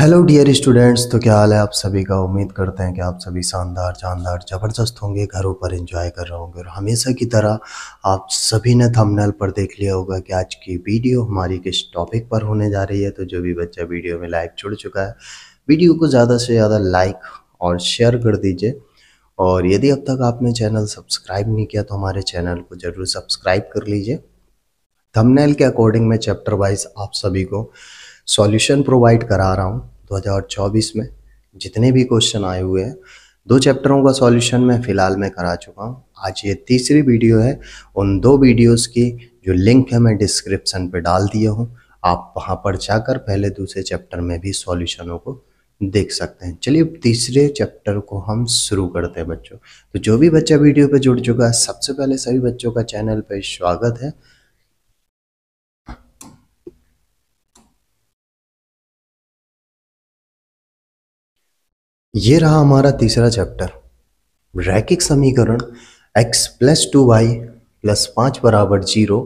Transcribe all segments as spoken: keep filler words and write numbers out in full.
Hello dear students, तो क्या हाल है आप सभी का। उम्मीद करते हैं कि आप सभी शानदार जानदार ज़बरदस्त होंगे, घरों पर एंजॉय कर रहे होंगे। और हमेशा की तरह आप सभी ने थंबनेल पर देख लिया होगा कि आज की वीडियो हमारी किस टॉपिक पर होने जा रही है। तो जो भी बच्चा वीडियो में लाइक जुड़ चुका है, वीडियो को ज़्यादा से ज़्यादा लाइक और शेयर कर दीजिए। और यदि अब तक आपने चैनल सब्सक्राइब नहीं किया तो हमारे चैनल को ज़रूर सब्सक्राइब कर लीजिए। थंबनेल के अकॉर्डिंग में चैप्टर वाइज आप सभी को सॉल्यूशन प्रोवाइड करा रहा हूँ। दो हज़ार चौबीस में जितने भी क्वेश्चन आए हुए हैं, दो चैप्टरों का सॉल्यूशन मैं फ़िलहाल में करा चुका हूँ। आज ये तीसरी वीडियो है। उन दो वीडियोस की जो लिंक है मैं डिस्क्रिप्शन पे डाल दिया हूँ, आप वहाँ पर जाकर पहले दूसरे चैप्टर में भी सॉल्यूशनों को देख सकते हैं। चलिए तीसरे चैप्टर को हम शुरू करते हैं बच्चों। तो जो भी बच्चा वीडियो पर जुड़ चुका है, सबसे पहले सभी बच्चों का चैनल पर स्वागत है। ये रहा हमारा तीसरा चैप्टर, रैखिक समीकरण x plus two y plus पाँच बराबर zero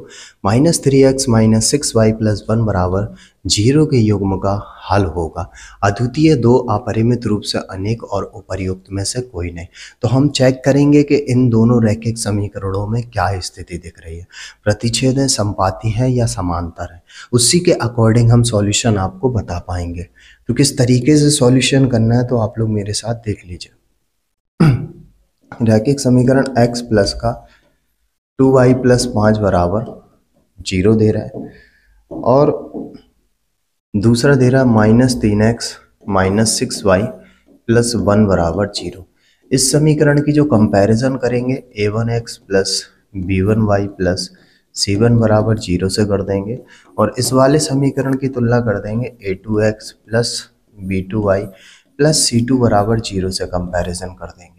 minus three x minus six y plus one बराबर जीरो के युग्म का हल होगा। अद्वितीय दो अपरिमित रूप से अनेक और उपर्युक्त में से कोई नहीं। तो हम चेक करेंगे कि इन दोनों रैखिक समीकरणों में क्या स्थिति दिख रही है, प्रतिच्छेद संपाती है या समांतर है। उसी के अकॉर्डिंग हम सॉल्यूशन आपको बता पाएंगे। तो किस तरीके से सॉल्यूशन करना है तो आप लोग मेरे साथ देख लीजिए। रैखिक समीकरण x प्लस का टू वाई प्लस पाँच बराबर जीरो दे रहा है, और दूसरा दे रहा है माइनस तीन x minus six y plus one बराबर जीरो। इस समीकरण की जो कंपैरिजन करेंगे, a one x plus b one y plus c one बराबर जीरो से कर देंगे, और इस वाले समीकरण की तुलना कर देंगे a two x plus b two y plus c two बराबर जीरो से कंपैरिजन कर देंगे।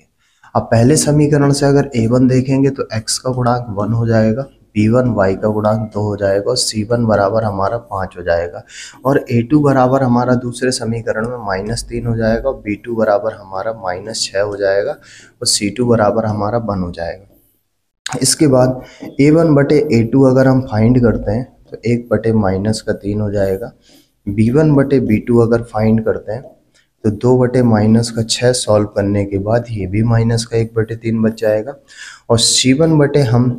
अब पहले समीकरण से अगर ए वन देखेंगे तो एक्स का गुणांक वन हो जाएगा, बी वन वाई का गुणांक दो हो जाएगा, और सी वन बराबर हमारा पाँच हो जाएगा, और ए टू बराबर हमारा दूसरे समीकरण में माइनस तीन हो जाएगा, और बी टू बराबर हमारा माइनस छः हो जाएगा, और सी टू बराबर हमारा वन हो जाएगा। इसके बाद ए वन बटे ए टू अगर हम फाइंड करते हैं तो एक बटे माइनस का तीन हो जाएगा, बी वन बटे बी टू अगर फाइंड करते हैं तो दो बटे माइनस का छः सॉल्व करने के बाद ये भी माइनस का एक बटे तीन बच जाएगा, और सी वन बटे हम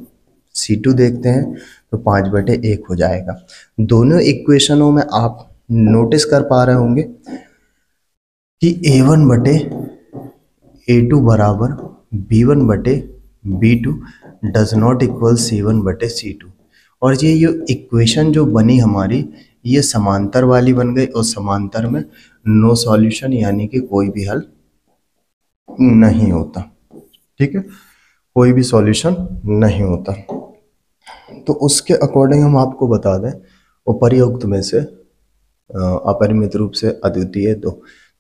सी टू देखते हैं तो पाँच बटे एक हो जाएगा। दोनों इक्वेशनों में आप नोटिस कर पा रहे होंगे कि ए वन बटे ए टू बराबर बी वन बटे b two does not equal c one बटे सी टू, और ये ये इक्वेशन जो बनी हमारी ये समांतर वाली बन गई, और समांतर में नो सॉल्यूशन यानी कि कोई भी हल नहीं होता। ठीक है, कोई भी सॉल्यूशन नहीं होता। तो उसके अकॉर्डिंग हम आपको बता दें, उपर्युक्त में से अपरिमित रूप से अद्वितीय दो,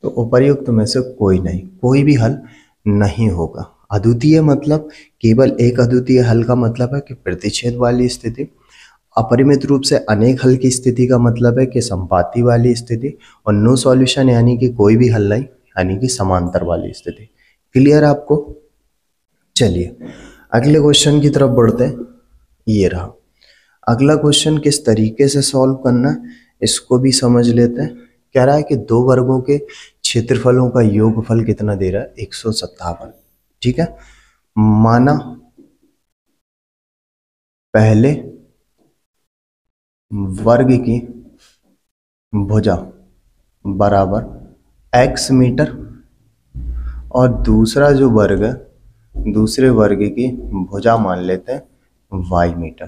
तो उपर्युक्त में से कोई नहीं, कोई भी हल नहीं होगा। अद्वितीय मतलब केवल एक अद्वितीय हल का मतलब है कि प्रतिच्छेद वाली स्थिति, अपरिमित रूप से अनेक हल की स्थिति का मतलब है कि संपाती वाली स्थिति, और नो सॉल्यूशन यानी कि कोई भी हल नहीं यानी कि समांतर वाली स्थिति। क्लियर आपको। चलिए अगले क्वेश्चन की तरफ बढ़ते हैं। ये रहा अगला क्वेश्चन, किस तरीके से सॉल्व करना है इसको भी समझ लेते हैं। कह रहा है कि दो वर्गों के क्षेत्रफलों का योगफल कितना दे रहा है, एक सौ सत्तावन। ठीक है, माना पहले वर्ग की भुजा बराबर x मीटर, और दूसरा जो वर्ग है दूसरे वर्ग की भुजा मान लेते हैं y मीटर।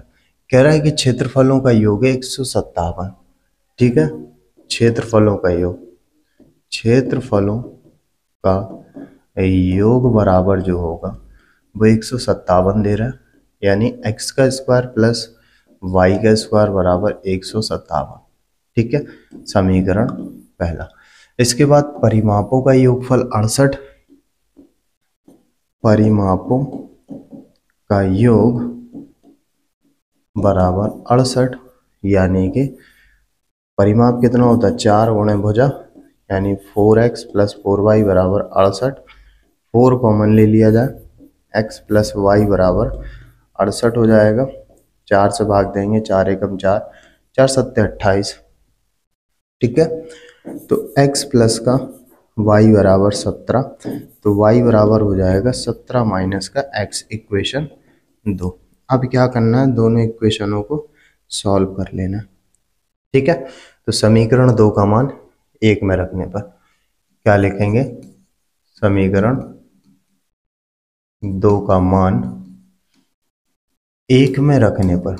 कह रहा है कि क्षेत्रफलों का योग है एक सौ सत्तावन। ठीक है, क्षेत्रफलों का योग, क्षेत्रफलों का योग बराबर जो होगा वो एक सौ सत्तावन दे रहा है, यानी x का स्क्वायर प्लस y का स्क्वायर बराबर एक सौ सत्तावन। ठीक है, समीकरण पहला। इसके बाद परिमापों का योगफल अड़सठ, परिमापों का योग बराबर अड़सठ, यानी कि परिमाप कितना होता है, चार गुणे भुजा, यानी four x plus four y बराबर अड़सठ। फोर कॉमन ले लिया जाए, x प्लस वाई बराबर अड़सठ हो जाएगा, चार से भाग देंगे, चार एकम चार, चार सत्ते अट्ठाईस। ठीक है, तो x प्लस का y बराबर सत्रह, तो y बराबर हो जाएगा सत्रह माइनस का x, इक्वेशन दो। अब क्या करना है, दोनों इक्वेशनों को सॉल्व कर लेना, ठीक है। तो समीकरण दो का मान एक में रखने पर क्या लिखेंगे, समीकरण दो का मान एक में रखने पर,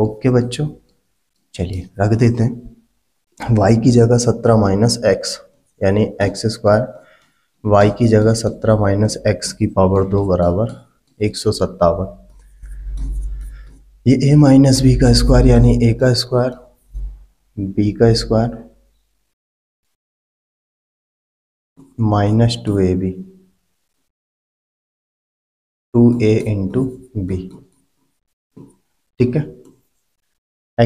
ओके बच्चों, चलिए रख देते हैं। y की जगह सत्रह माइनस एक्स यानी एक्स स्क्वायर, वाई की जगह सत्रह माइनस एक्स की पावर दो बराबर एक सौ सत्तावन। ये ए माइनस बी का स्क्वायर यानी ए का स्क्वायर बी का square minus two a b, two a into b, ठीक है।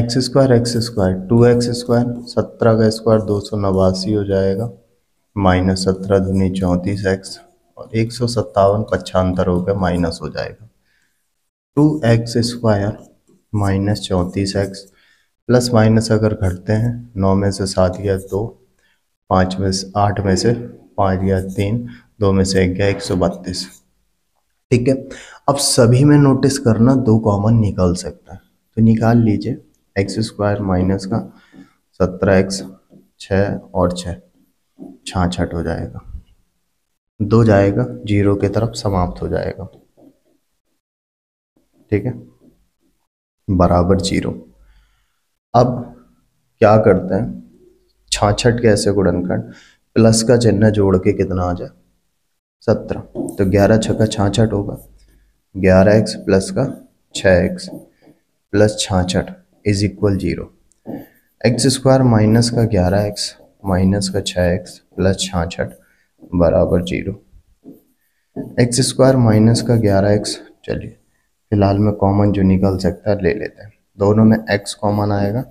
X square x square two x square, सत्रह का स्क्वायर दो सौ नवासी हो जाएगा, माइनस सत्रह दूनी चौंतीस एक्स, और एक सौ सत्तावन पच्छान्तर हो गया, माइनस हो जाएगा। टू एक्स स्क्वायर माइनस चौंतीस एक्स, प्लस माइनस अगर घटते हैं, नौ में से सात गया दो, पाँच में से आठ में से पाँच गया तीन, दो में से एक गया एक सौ बत्तीस, ठीक है। अब सभी में नोटिस करना दो कॉमन निकल सकता है, तो निकाल लीजिए। एक्स स्क्वायर माइनस का सत्रह एक्स, छः और छः छाछठ हो जाएगा, दो जाएगा जीरो की तरफ, समाप्त हो जाएगा, ठीक है, बराबर जीरो। अब क्या करते हैं, छाछठ के ऐसे गुणनखंड प्लस का चिन्ह जोड़ के कितना आ जाए, सत्रह, तो ग्यारह छक्का छाछठ होगा, ग्यारह एक्स प्लस का छः एक्स प्लस छाछठ is equal zero. X square minus का ग्यारह एक्स माइनस का छः एक्स प्लस छाछठ बराबर जीरो। एक्स स्क्वायर माइनस का ग्यारह एक्स, चलिए फिलहाल में कॉमन जो निकल सकता है ले लेते हैं। दोनों में x कॉमन आएगा,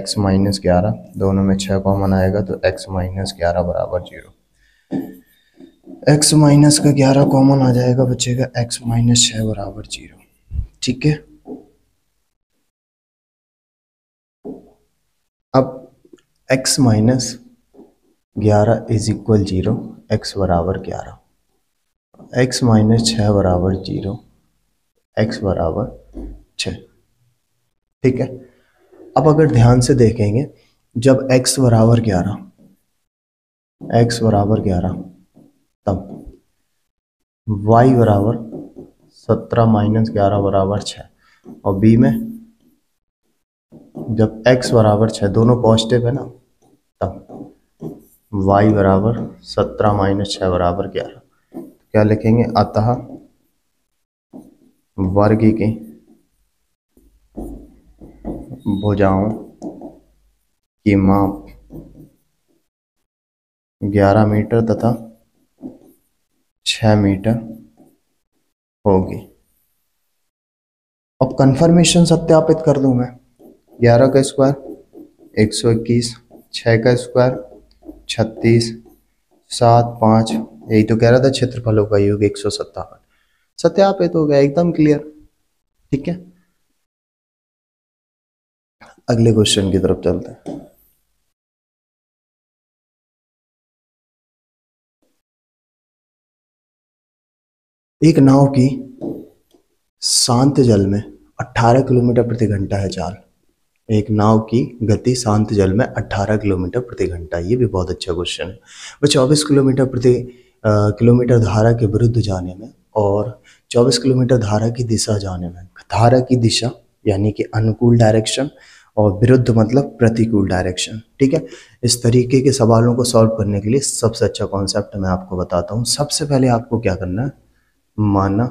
x माइनस ग्यारह, दोनों में छः कॉमन आएगा तो x माइनस ग्यारह बराबर जीरो। x माइनस का ग्यारह कॉमन आ जाएगा, बचेगा x माइनस छः बराबर जीरो, ठीक है। अब x माइनस ग्यारह इज इक्वल जीरो, एक्स बराबर ग्यारह, एक्स माइनस छः बराबर जीरो, x बराबर छः, ठीक है। अब अगर ध्यान से देखेंगे, जब x बराबर ग्यारह, x बराबर ग्यारह, तब y बराबर सत्रह माइनस ग्यारह बराबर छः, और b में जब x बराबर छः, दोनों पॉजिटिव है ना, तब y बराबर सत्रह माइनस छः बराबर ग्यारह। क्या लिखेंगे, अतः वर्ग की भुजाओं की माप ग्यारह मीटर तथा छः मीटर होगी। अब कंफर्मेशन सत्यापित कर दूं मैं, ग्यारह का स्क्वायर एक सौ इक्कीस, छः का स्क्वायर छत्तीस, सात पाँच, यही तो कह रहा था क्षेत्रफल होगा, योग एक सौ सत्तावन, सत्यापित हो गया, एकदम क्लियर, ठीक है। अगले क्वेश्चन की तरफ चलते हैं। एक नाव की शांत जल में अठारह किलोमीटर प्रति घंटा है चाल, एक नाव की गति शांत जल में अठारह किलोमीटर प्रति घंटा, ये भी बहुत अच्छा क्वेश्चन है। वह चौबीस किलोमीटर प्रति किलोमीटर धारा के विरुद्ध जाने में और चौबीस किलोमीटर धारा की दिशा जाने में, धारा की दिशा यानी कि अनुकूल डायरेक्शन, और विरुद्ध मतलब प्रतिकूल डायरेक्शन, ठीक है। इस तरीके के सवालों को सॉल्व करने के लिए सबसे अच्छा कॉन्सेप्ट मैं आपको बताता हूँ। सबसे पहले आपको क्या करना है, माना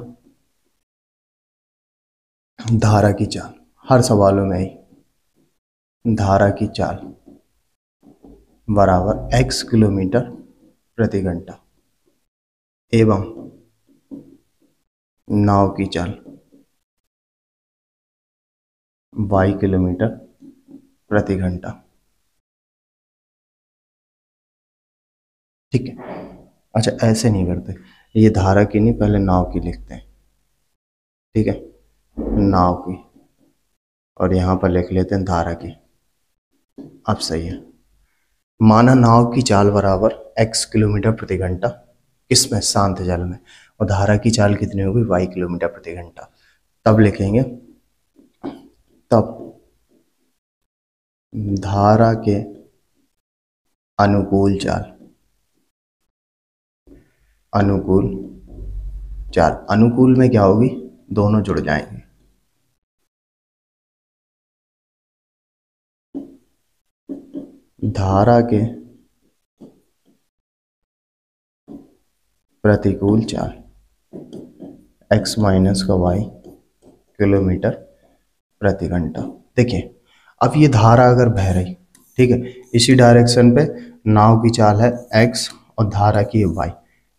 धारा की चाल, हर सवालों में ही धारा की चाल बराबर एक्स किलोमीटर प्रति घंटा एवं नाव की चाल बाई किलोमीटर प्रति घंटा, ठीक है। अच्छा ऐसे नहीं करते, ये धारा की नहीं, पहले नाव की लिखते हैं, ठीक है, नाव की, और यहाँ पर लिख लेते हैं धारा की, अब सही है। माना नाव की चाल बराबर x किलोमीटर प्रति घंटा इसमें शांत जल में, और धारा की चाल कितनी होगी y किलोमीटर प्रति घंटा। तब लिखेंगे तब धारा के अनुकूल चाल, अनुकूल चाल, अनुकूल में क्या होगी दोनों जुड़ जाएंगे। धारा के प्रतिकूल चाल x माइनस का y किलोमीटर प्रति घंटा। देखिए अब ये धारा अगर बह रही, ठीक है, इसी डायरेक्शन पे नाव की चाल है x और धारा की है y,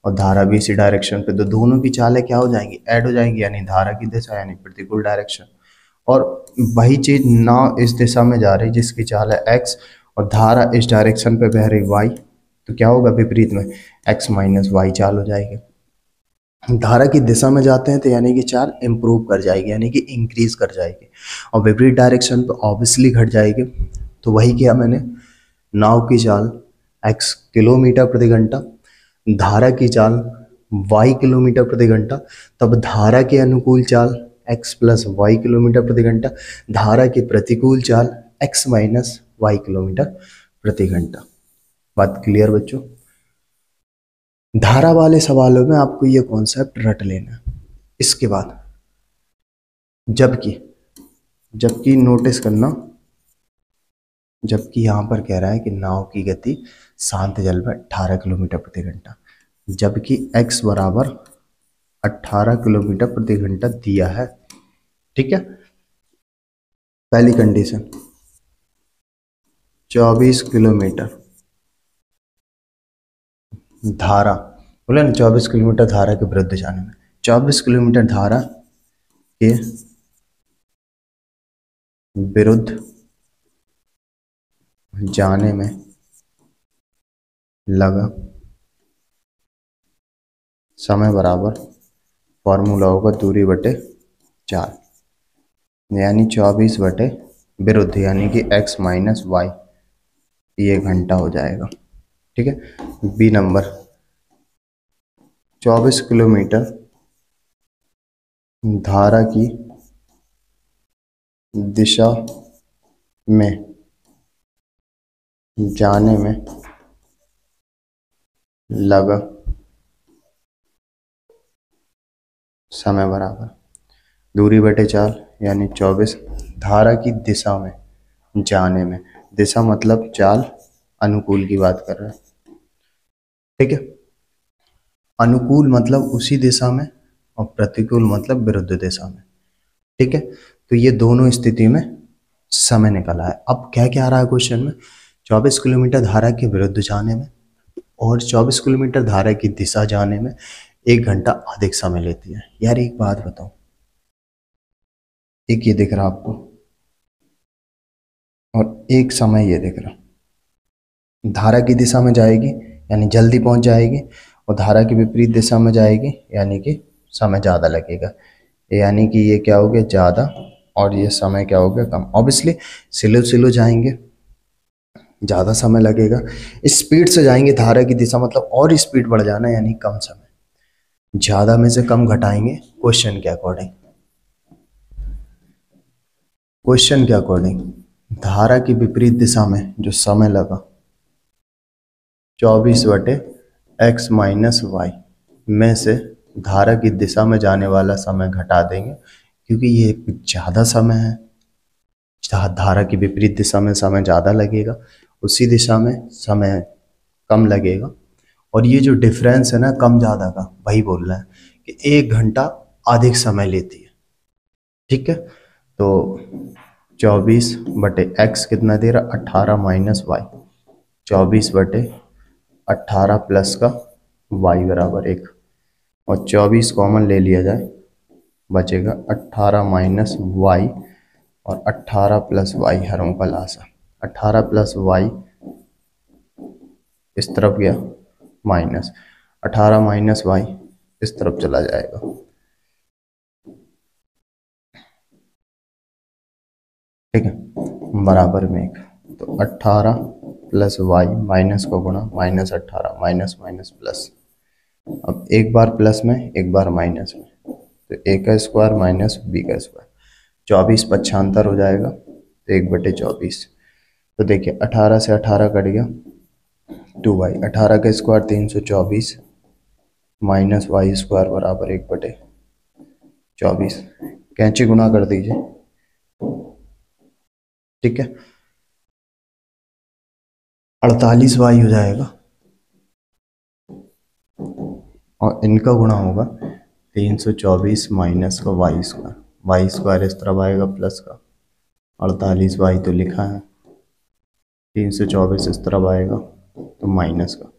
और धारा भी इसी डायरेक्शन पे, तो दोनों की चालें क्या हो जाएंगी ऐड हो जाएंगी, यानी धारा की दिशा यानी प्रतिकूल डायरेक्शन, और वही चीज नाव इस दिशा में जा रही जिसकी चाल है x और धारा इस डायरेक्शन पे बह रही y, तो क्या होगा विपरीत में x माइनस वाई चाल हो जाएगी। धारा की दिशा में जाते हैं तो यानी कि चाल इम्प्रूव कर जाएगी, यानी कि इंक्रीज कर जाएगी, और विपरीत डायरेक्शन पे ऑब्वियसली घट जाएगी। तो वही किया मैंने, नाव की चाल x किलोमीटर प्रति घंटा, धारा की चाल y किलोमीटर प्रति घंटा, तब धारा के अनुकूल चाल x प्लस वाई किलोमीटर प्रति घंटा, धारा के प्रतिकूल चाल x माइनस वाई किलोमीटर प्रति घंटा। बात क्लियर बच्चों? धारा वाले सवालों में आपको ये कॉन्सेप्ट रट लेना। इसके बाद जबकि, जबकि नोटिस करना, जबकि यहाँ पर कह रहा है कि नाव की गति शांत जल में अठारह किलोमीटर प्रति घंटा, जबकि x बराबर अठारह किलोमीटर प्रति घंटा दिया है। ठीक है, पहली कंडीशन चौबीस किलोमीटर धारा, बोले ना चौबीस किलोमीटर धारा के विरुद्ध जाने में, चौबीस किलोमीटर धारा के विरुद्ध जाने में लगा समय बराबर फॉर्मूला होगा दूरी बटे चार, यानी चौबीस बटे विरुद्ध यानी कि x माइनस वाई, ये घंटा हो जाएगा। ठीक है, बी नंबर चौबीस किलोमीटर धारा की दिशा में जाने में लगा समय बराबर दूरी बटे चार, यानी चौबीस धारा की दिशा में जाने में, दिशा मतलब चाल अनुकूल की बात कर रहा है। ठीक है, अनुकूल मतलब उसी दिशा में और प्रतिकूल मतलब विरुद्ध दिशा में। ठीक है, तो ये दोनों स्थिति में समय निकला है। अब क्या क्या आ रहा है क्वेश्चन में, चौबीस किलोमीटर धारा के विरुद्ध जाने में और चौबीस किलोमीटर धारा की दिशा जाने में एक घंटा अधिक समय लेती है। यार एक बात बताओ, एक ये दिख रहा आपको और एक समय ये दिख रहा, धारा की दिशा में जाएगी यानी जल्दी पहुंच जाएगी, और धारा की विपरीत दिशा में जाएगी यानी कि समय ज़्यादा लगेगा, यानी कि ये क्या हो गया ज़्यादा और ये समय क्या हो गया कम। ऑब्वियसली स्लो स्लो जाएंगे, ज़्यादा समय लगेगा, स्पीड से जाएंगे, धारा की दिशा मतलब और स्पीड बढ़ जाना यानी कम समय, ज़्यादा में से कम घटाएंगे क्वेश्चन के अकॉर्डिंग। क्वेश्चन के अकॉर्डिंग धारा की विपरीत दिशा में जो समय लगा चौबीस बटे एक्स माइनस वाई में से धारा की दिशा में जाने वाला समय घटा देंगे, क्योंकि ये ज़्यादा समय है, धारा की विपरीत दिशा में समय ज़्यादा लगेगा, उसी दिशा में समय कम लगेगा, और ये जो डिफरेंस है ना कम ज़्यादा का, वही बोल रहा है कि एक घंटा अधिक समय लेती है। ठीक है, तो चौबीस बटे एक्स कितना दे रहा अठारह माइनस वाई, चौबीस बटे अठारह प्लस का वाई बराबर एक, और चौबीस कॉमन ले लिया जाए, बचेगा अठारह माइनस वाई और अठारह प्लस वाई हरों का लासा, अठारह प्लस वाई इस तरफ गया माइनस, अठारह माइनस वाई इस तरफ चला जाएगा। ठीक है, बराबर में एक, तो अठारह प्लस वाई माइनस का गुणा माइनस अट्ठारह माइनस माइनस प्लस। अब एक बार प्लस में एक बार माइनस में तो ए का स्क्वायर माइनस बी का स्क्वायर चौबीस पक्षांतर हो जाएगा तो एक बटे चौबीस। तो देखिए अठारह से अठारह कट गया टू वाई, अठारह का स्क्वायर तीन सौ चौबीस माइनस वाई स्क्वायर बराबर एक बटे चौबीस। कैंची गुणा कर दीजिए, ठीक है, अड़तालीस वाई हो जाएगा और इनका गुणा होगा तीन सौ चौबीस माइनस का वाई स्क्वायर, वाई स्क्वायर इस तरफ आएगा प्लस का अड़तालीस वाई तो लिखा है, तीन सौ चौबीस इस तरफ आएगा तो माइनस का।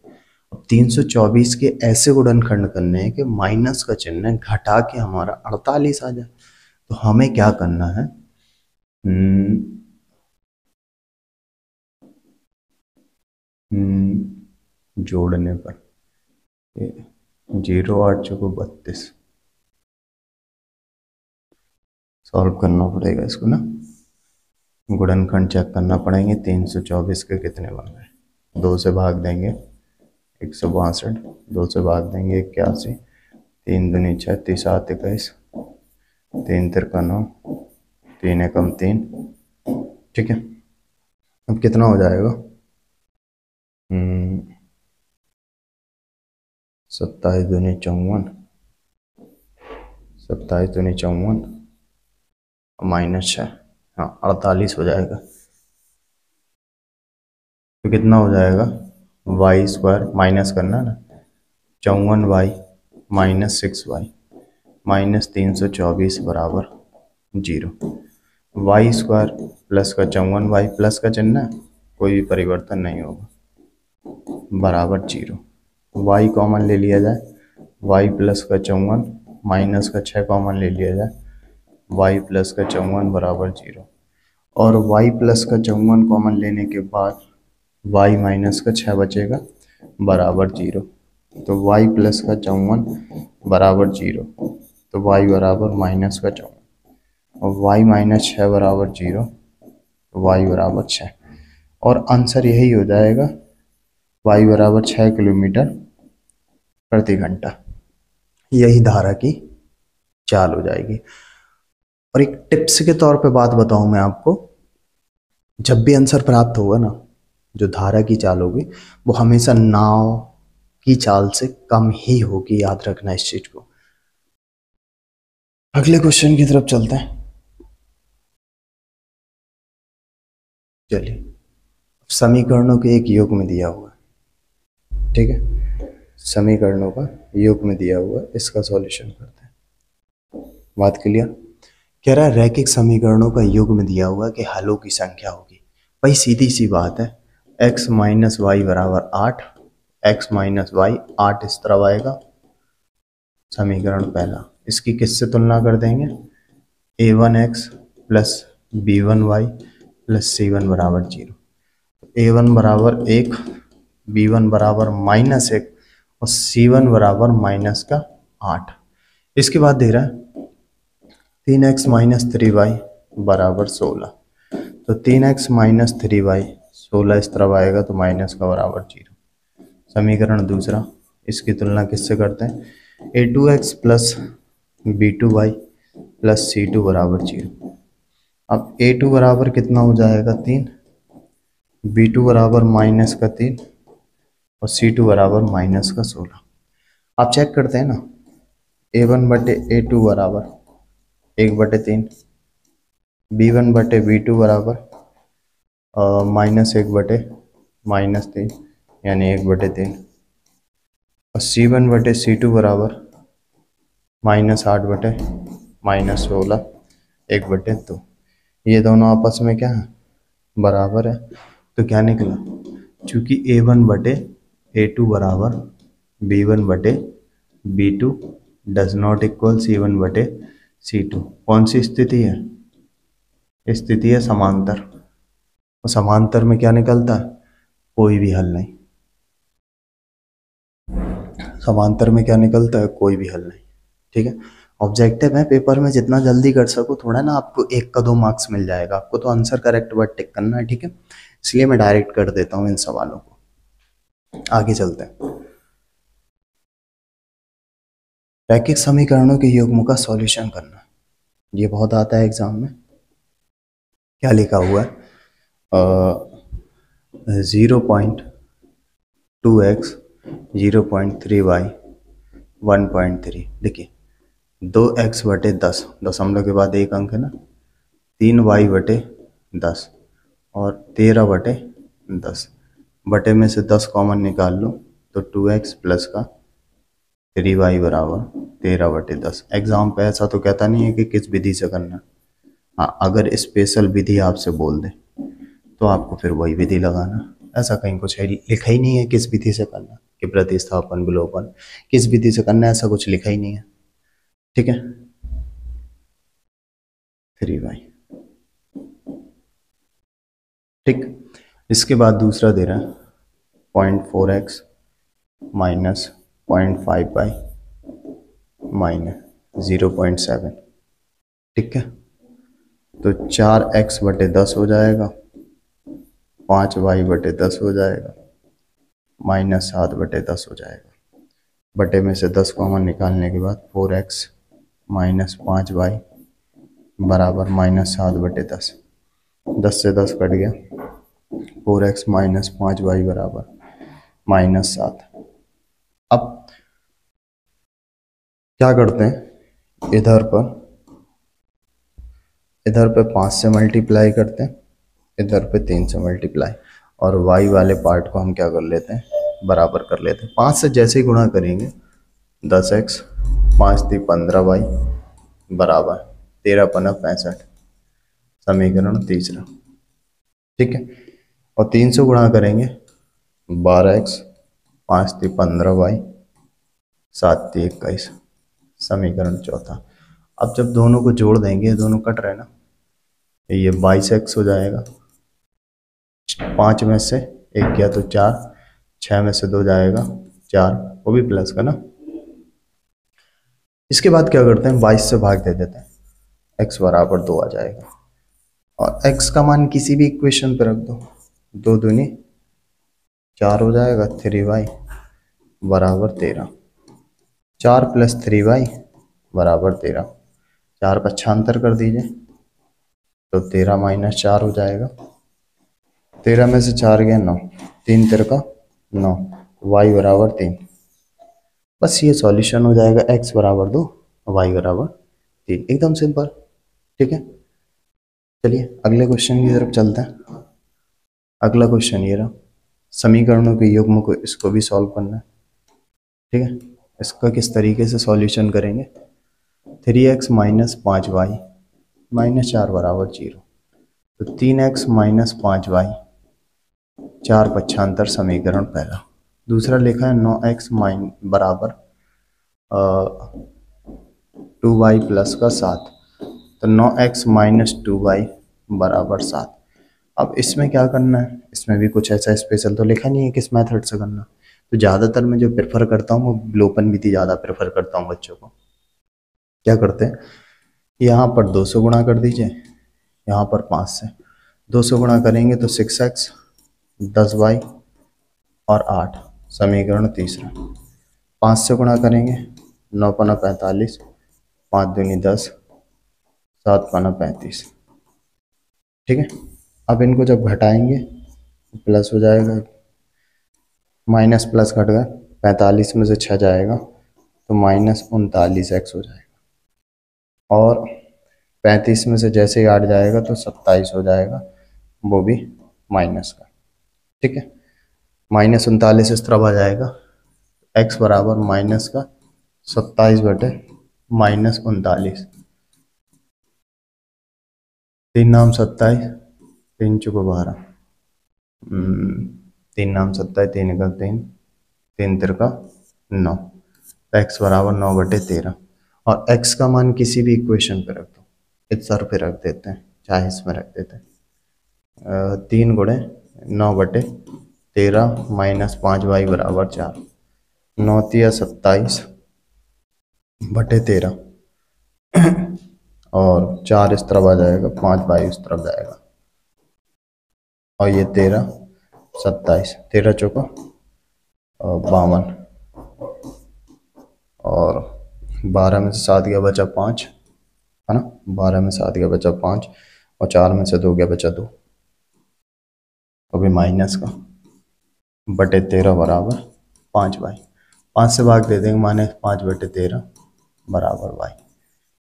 अब तीन सौ चौबीस के ऐसे गुणनखंड करने हैं कि माइनस का चिन्ह घटा के हमारा अड़तालीस आ जाए। तो हमें क्या करना है, हम्म हम्म जोड़ने पर जीरो आठ चौको बत्तीस सॉल्व करना पड़ेगा इसको ना, गुणनखंड चेक करना पड़ेंगे। तीन सौ चौबीस के कितने भाग हैं, दो से भाग देंगे एक सौ बासठ, दो से भाग देंगे इक्यासी, तीन दूनी छः तीस सात इक्कीस, तीन तिरका नौ, तीन एकम तीन, ठीक है। अब कितना हो जाएगा, सत्ताईस दूनी चौवन, सत्ताईस दूनी चौवन माइनस छः, हाँ अड़तालीस हो जाएगा। तो कितना हो जाएगा, वाई स्क्वायर माइनस करना ना, चौवन y minus six y minus तीन सौ चौबीस बराबर जीरो। वाई स्क्वायर प्लस का चौवन वाई प्लस का चिन्ह कोई भी परिवर्तन नहीं होगा बराबर जीरो। y कॉमन ले लिया जाए, y प्लस का चौवन माइनस का छः कॉमन ले लिया जाए, y प्लस का चौवन बराबर जीरो। और y प्लस का चौवन कॉमन लेने के बाद y माइनस का छः बचेगा बराबर जीरो। तो y प्लस का चौवन बराबर जीरो, तो y बराबर माइनस का चौवन और y माइनस छः बराबर जीरो, तो y बराबर छः। और आंसर यही हो जाएगा y बराबर छः किलोमीटर प्रति घंटा। यही धारा की चाल हो जाएगी। और एक टिप्स के तौर पे बात बताऊं मैं आपको, जब भी आंसर प्राप्त होगा ना, जो धारा की चाल होगी वो हमेशा नाव की चाल से कम ही होगी, याद रखना इस चीज को। अगले क्वेश्चन की तरफ चलते हैं। चलिए, समीकरणों के एक योग में दिया हुआ, ठीक है, समीकरणों का योग में दिया हुआ, इसका सॉल्यूशन करते हैं। बात क्लियर? कह रहा है रैखिक समीकरणों का योग में दिया हुआ कि हलों की संख्या होगी। भाई सीधी सी बात है, x माइनस वाई बराबर आठ, x माइनस वाई आठ इस तरफ आएगा। समीकरण पहला, इसकी किससे तुलना कर देंगे, a one x plus b one y plus c one बराबर जीरो। ए वन बराबर एक, बी वन बराबर माइनस एक और सी वन बराबर माइनस का आठ। इसके बाद दे रहा है तीन एक्स माइनस थ्री वाई बराबर सोलह। तो तीन एक्स माइनस थ्री वाई सोलह इस तरफ आएगा तो माइनस का बराबर जीरो। समीकरण दूसरा, इसकी तुलना किससे करते हैं, a two x plus b two y plus c two बराबर जीरो। अब ए टू बराबर कितना हो जाएगा तीन, बी टू बराबर माइनस का तीन और सी टू बराबर माइनस का सोलह। आप चेक करते हैं ना, ए वन बटे ए टू बराबर एक बटे तीन, बी वन बटे बी टू बराबर माइनस एक बटे माइनस तीन यानी एक बटे तीन और सी वन बटे सी टू बराबर माइनस आठ बटे माइनस सोलह एक बटे दो। ये दोनों आपस में क्या है, बराबर है। तो क्या निकला, चूँकि ए वन बटे ए टू बराबर बी वन बटे b two does not equal c one बटे सी टू, कौन सी स्थिति है, स्थिति है समांतर। और समांतर में क्या निकलता है, कोई भी हल नहीं, समांतर में क्या निकलता है, कोई भी हल नहीं, ठीक है। ऑब्जेक्टिव है, पेपर में जितना जल्दी कर सको, थोड़ा ना आपको एक का दो मार्क्स मिल जाएगा, आपको तो आंसर करेक्ट वर्ड टिक करना है, ठीक है। इसलिए मैं डायरेक्ट कर देता हूँ इन सवालों को। आगे चलते हैं। रैखिक समीकरणों के युग्म का सॉल्यूशन करना, ये बहुत आता है एग्जाम में। क्या लिखा हुआ है, zero point two x zero point three y one point three. देखिए दो एक्स बटे दस, दशमलव के बाद एक अंक है ना, तीन वाई बटे दस और तेरह बटे दस, बटे में से दस कॉमन निकाल लो तो टू एक्स प्लस का थ्री वाई बराबर तेरह बटे दस। एग्जाम पे ऐसा तो कहता नहीं है कि किस विधि से करना, हाँ अगर स्पेशल विधि आपसे बोल दे तो आपको फिर वही विधि लगाना। ऐसा कहीं कुछ लिखा ही नहीं है किस विधि से करना, कि प्रतिस्थापन विलोपन किस विधि से करना, ऐसा कुछ लिखा ही नहीं है। ठीक है, थ्री वाई। ठीक, इसके बाद दूसरा दे रहा है point four x minus point five y minus zero point seven. ठीक है, तो चार एक्स बटे दस हो जाएगा, पाँच वाई बटे दस हो जाएगा, माइनस सात बटे दस हो जाएगा, बटे में से दस कॉमन निकालने के बाद फोर एक्स माइनस पाँच वाई बराबर माइनस सात बटे दस। दस से दस कट गया, फोर एक्स माइनस पाँच वाई बराबर माइनस सात। अब क्या करते हैं, इधर पर इधर पे पाँच से मल्टीप्लाई करते हैं, इधर पे तीन से मल्टीप्लाई, और वाई वाले पार्ट को हम क्या कर लेते हैं, बराबर कर लेते हैं। पाँच से जैसे ही गुणा करेंगे, दस एक्स पाँच थी पंद्रह वाई बराबर तेरह पन्ना पैंसठ, समीकरण तीसरा। ठीक है, और तीन से गुणा करेंगे, बारह एक्स पाँच थी पंद्रह वाई सात थी इक्कीस, समीकरण चौथा। अब जब दोनों को जोड़ देंगे, दोनों कट रहे ना, ये बाईस एक्स हो जाएगा, पाँच में से एक गया तो चार, छः में से दो जाएगा चार, वो भी प्लस का ना। इसके बाद क्या करते हैं, बाईस से भाग दे देते हैं, एक्स बराबर दो आ जाएगा, और एक्स का मान किसी भी इक्वेशन पर रख दो, दो दूनी चार हो जाएगा, थ्री वाई बराबर तेरह, चार प्लस थ्री वाई बराबर तेरह, चार का छांतर कर दीजिए तो तेरह माइनस चार हो जाएगा, तेरह में से चार गया नौ, तीन तेरह का नौ, वाई बराबर तीन। बस ये सॉल्यूशन हो जाएगा, एक्स बराबर दो वाई बराबर तीन, एकदम सिंपल। ठीक है, चलिए अगले क्वेश्चन की तरफ चलते हैं। अगला क्वेश्चन ये रहा, समीकरणों के युग्म को, इसको भी सॉल्व करना है। ठीक है, इसका किस तरीके से सॉल्यूशन करेंगे, थ्री एक्स माइनस पाँच वाई माइनस चार बराबर जीरो, तो तीन एक्स माइनस पाँच वाई चार पक्षांतर, समीकरण पहला। दूसरा लिखा है नौ एक्स माइन बराबर टू वाई प्लस का सात, तो नौ एक्स माइनस टू वाई बराबर सात। अब इसमें क्या करना है, इसमें भी कुछ ऐसा स्पेशल तो लिखा नहीं है किस मेथड से करना, तो ज़्यादातर मैं जो प्रेफर करता हूँ वो विलोपन विधि ज़्यादा प्रेफर करता हूँ बच्चों को। क्या करते हैं, यहाँ पर दो सौ गुणा कर दीजिए, यहाँ पर पाँच से दो सौ गुणा करेंगे तो सिक्स एक्स दस वाई और आठ, समीकरण तीसरा। पाँच से गुणा करेंगे, नौ पन्ना पैंतालीस, पाँच दूनी दस, सात पन्ना पैंतीस। ठीक है, अब इनको जब घटाएंगे प्लस हो जाएगा, माइनस प्लस घट गया, पैंतालीस में से छः जाएगा तो माइनस उनतालीस एक्स हो जाएगा, और पैंतीस में से जैसे ही आठ जाएगा तो सत्ताईस हो जाएगा, वो भी माइनस का। ठीक है, माइनस उनतालीस इस तरफ आ जाएगा, एक्स बराबर माइनस का सत्ताईस बटे माइनस उनतालीस, तीन नाम सत्ताईस, तीन चुको बारह, तीन नाम सत्ताईस, तीन एक तीन, तीन तिरका नौ, तो एक्स बराबर नौ बटे तेरह। और एक्स का मान किसी भी इक्वेशन पे रख दो, इस सर पे रख देते हैं, चाहे इसमें रख देते हैं, तीन गुणे नौ बटे तेरह माइनस पाँच वाई बराबर चार, नौ तिया सत्ताईस बटे तेरह, और चार इस तरफ आ जाएगा, पाँच बाई उस तरफ जाएगा, और ये तेरह सत्ताईस, तेरह चौका बावन, और बारह में से सात गया बचा पाँच, है ना, बारह में सात गया बचा पाँच, और चार में से दो गया बचा दो। अभी माइनस का बटे तेरह बराबर पाँच वाई, पाँच से भाग दे देंगे माइनस पाँच बटे तेरह बराबर वाई,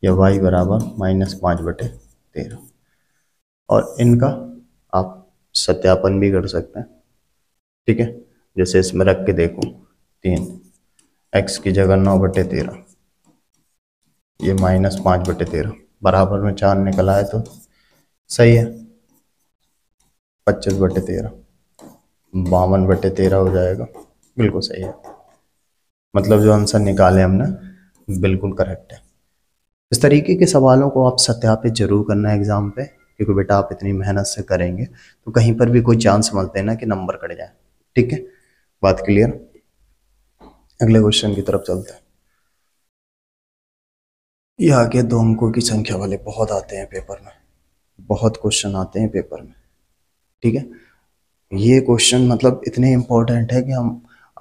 या वाई बराबर माइनस पाँच बटे तेरह। और इनका आप सत्यापन भी कर सकते हैं, ठीक है, जैसे इसमें रख के देखूँ तीन एक्स की जगह नौ बटे तेरह, ये माइनस पाँच बटे तेरह बराबर में चार निकल आए तो सही है, पच्चीस बटे तेरह, बावन बटे तेरह हो जाएगा, बिल्कुल सही है। मतलब जो आंसर निकाले हमने बिल्कुल करेक्ट है। इस तरीके के सवालों को आप सत्यापित जरूर करना है एग्ज़ाम पे, क्योंकि बेटा आप इतनी मेहनत से करेंगे तो कहीं पर भी कोई चांस मत देना कि नंबर कट जाए, ठीक है, बात क्लियर। अगले क्वेश्चन की तरफ चलते हैं। ये आगे दो अंकों की संख्या वाले बहुत आते हैं पेपर में, बहुत क्वेश्चन आते हैं पेपर में, ठीक है। ये क्वेश्चन मतलब इतने इम्पोर्टेंट है कि हम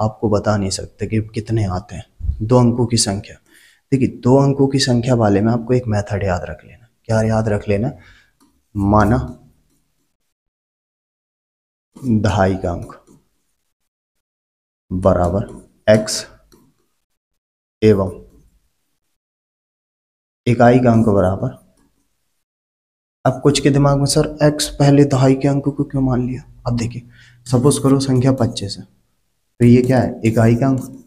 आपको बता नहीं सकते कि कितने आते हैं। दो अंकों की संख्या, देखिए दो अंकों की संख्या वाले में आपको एक मेथड याद रख लेना। क्या याद रख लेना? माना दहाई का अंक बराबर एक्स एवं इकाई का अंक बराबर। अब कुछ के दिमाग में सर एक्स पहले दहाई के अंक को क्यों मान लिया? अब देखिए सपोज करो संख्या पच्चीस है, तो ये क्या है? इकाई का अंक।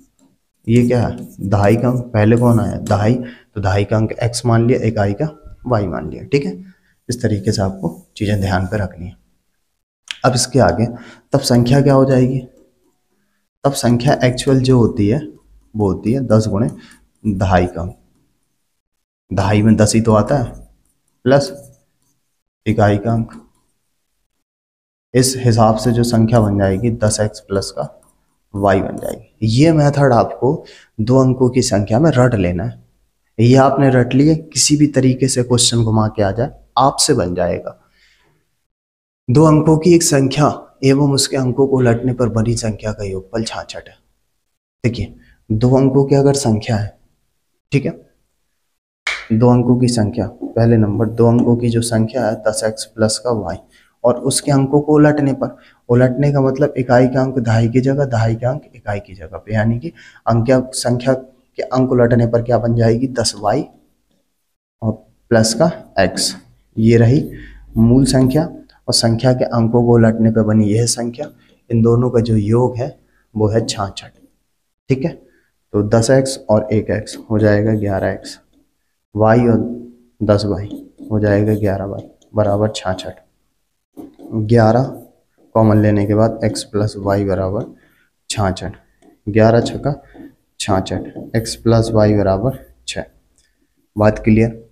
ये क्या है? दहाई का अंक। पहले कौन आया? दहाई, तो दहाई का अंक एक्स मान लिया, इकाई का वाई मान लिया, ठीक है। इस तरीके से आपको चीज़ें ध्यान पर रखनी है। अब इसके आगे तब संख्या क्या हो जाएगी? तब संख्या एक्चुअल जो होती है वो होती है दस गुणे दहाई का अंक, दहाई में दस ही तो आता है, प्लस इकाई का अंक। इस हिसाब से जो संख्या बन जाएगी दस एक्स प्लस का वाई बन जाएगी। ये मेथड आपको दो अंकों की संख्या में रट लेना है। ये आपने रट लिए, किसी भी तरीके से क्वेश्चन घुमा के आ जाए आपसे बन जाएगा। दो अंकों की एक संख्या एवं उसके अंकों को उलटने पर बनी संख्या का योगफल छियासठ है। देखिए दो अंकों की अगर संख्या है, ठीक है, दो अंकों की संख्या, पहले नंबर दो अंकों की जो संख्या है दस एक्स प्लस का वाई, और उसके अंकों को उलटने पर, उलटने का मतलब इकाई का अंक दहाई की जगह, दहाई का अंक इकाई की जगह पे, यानी कि अंक्या संख्या के अंक उलटने पर क्या बन जाएगी? दस वाई और प्लस का एक्स। ये रही मूल संख्या, और संख्या के अंकों को उलटने पर बनी यह संख्या। इन दोनों का जो योग है वो है छियासठ, ठीक है। तो दस एक्स और एक एक्स हो जाएगा ग्यारह एक्स, वाई और दस वाई हो जाएगा ग्यारह वाई बराबर छियासठ। ग्यारह कॉमन लेने के बाद x प्लस वाई बराबर छियासठ, ग्यारह छक्का छियासठ, x प्लस वाई बराबर छः। बात क्लियर।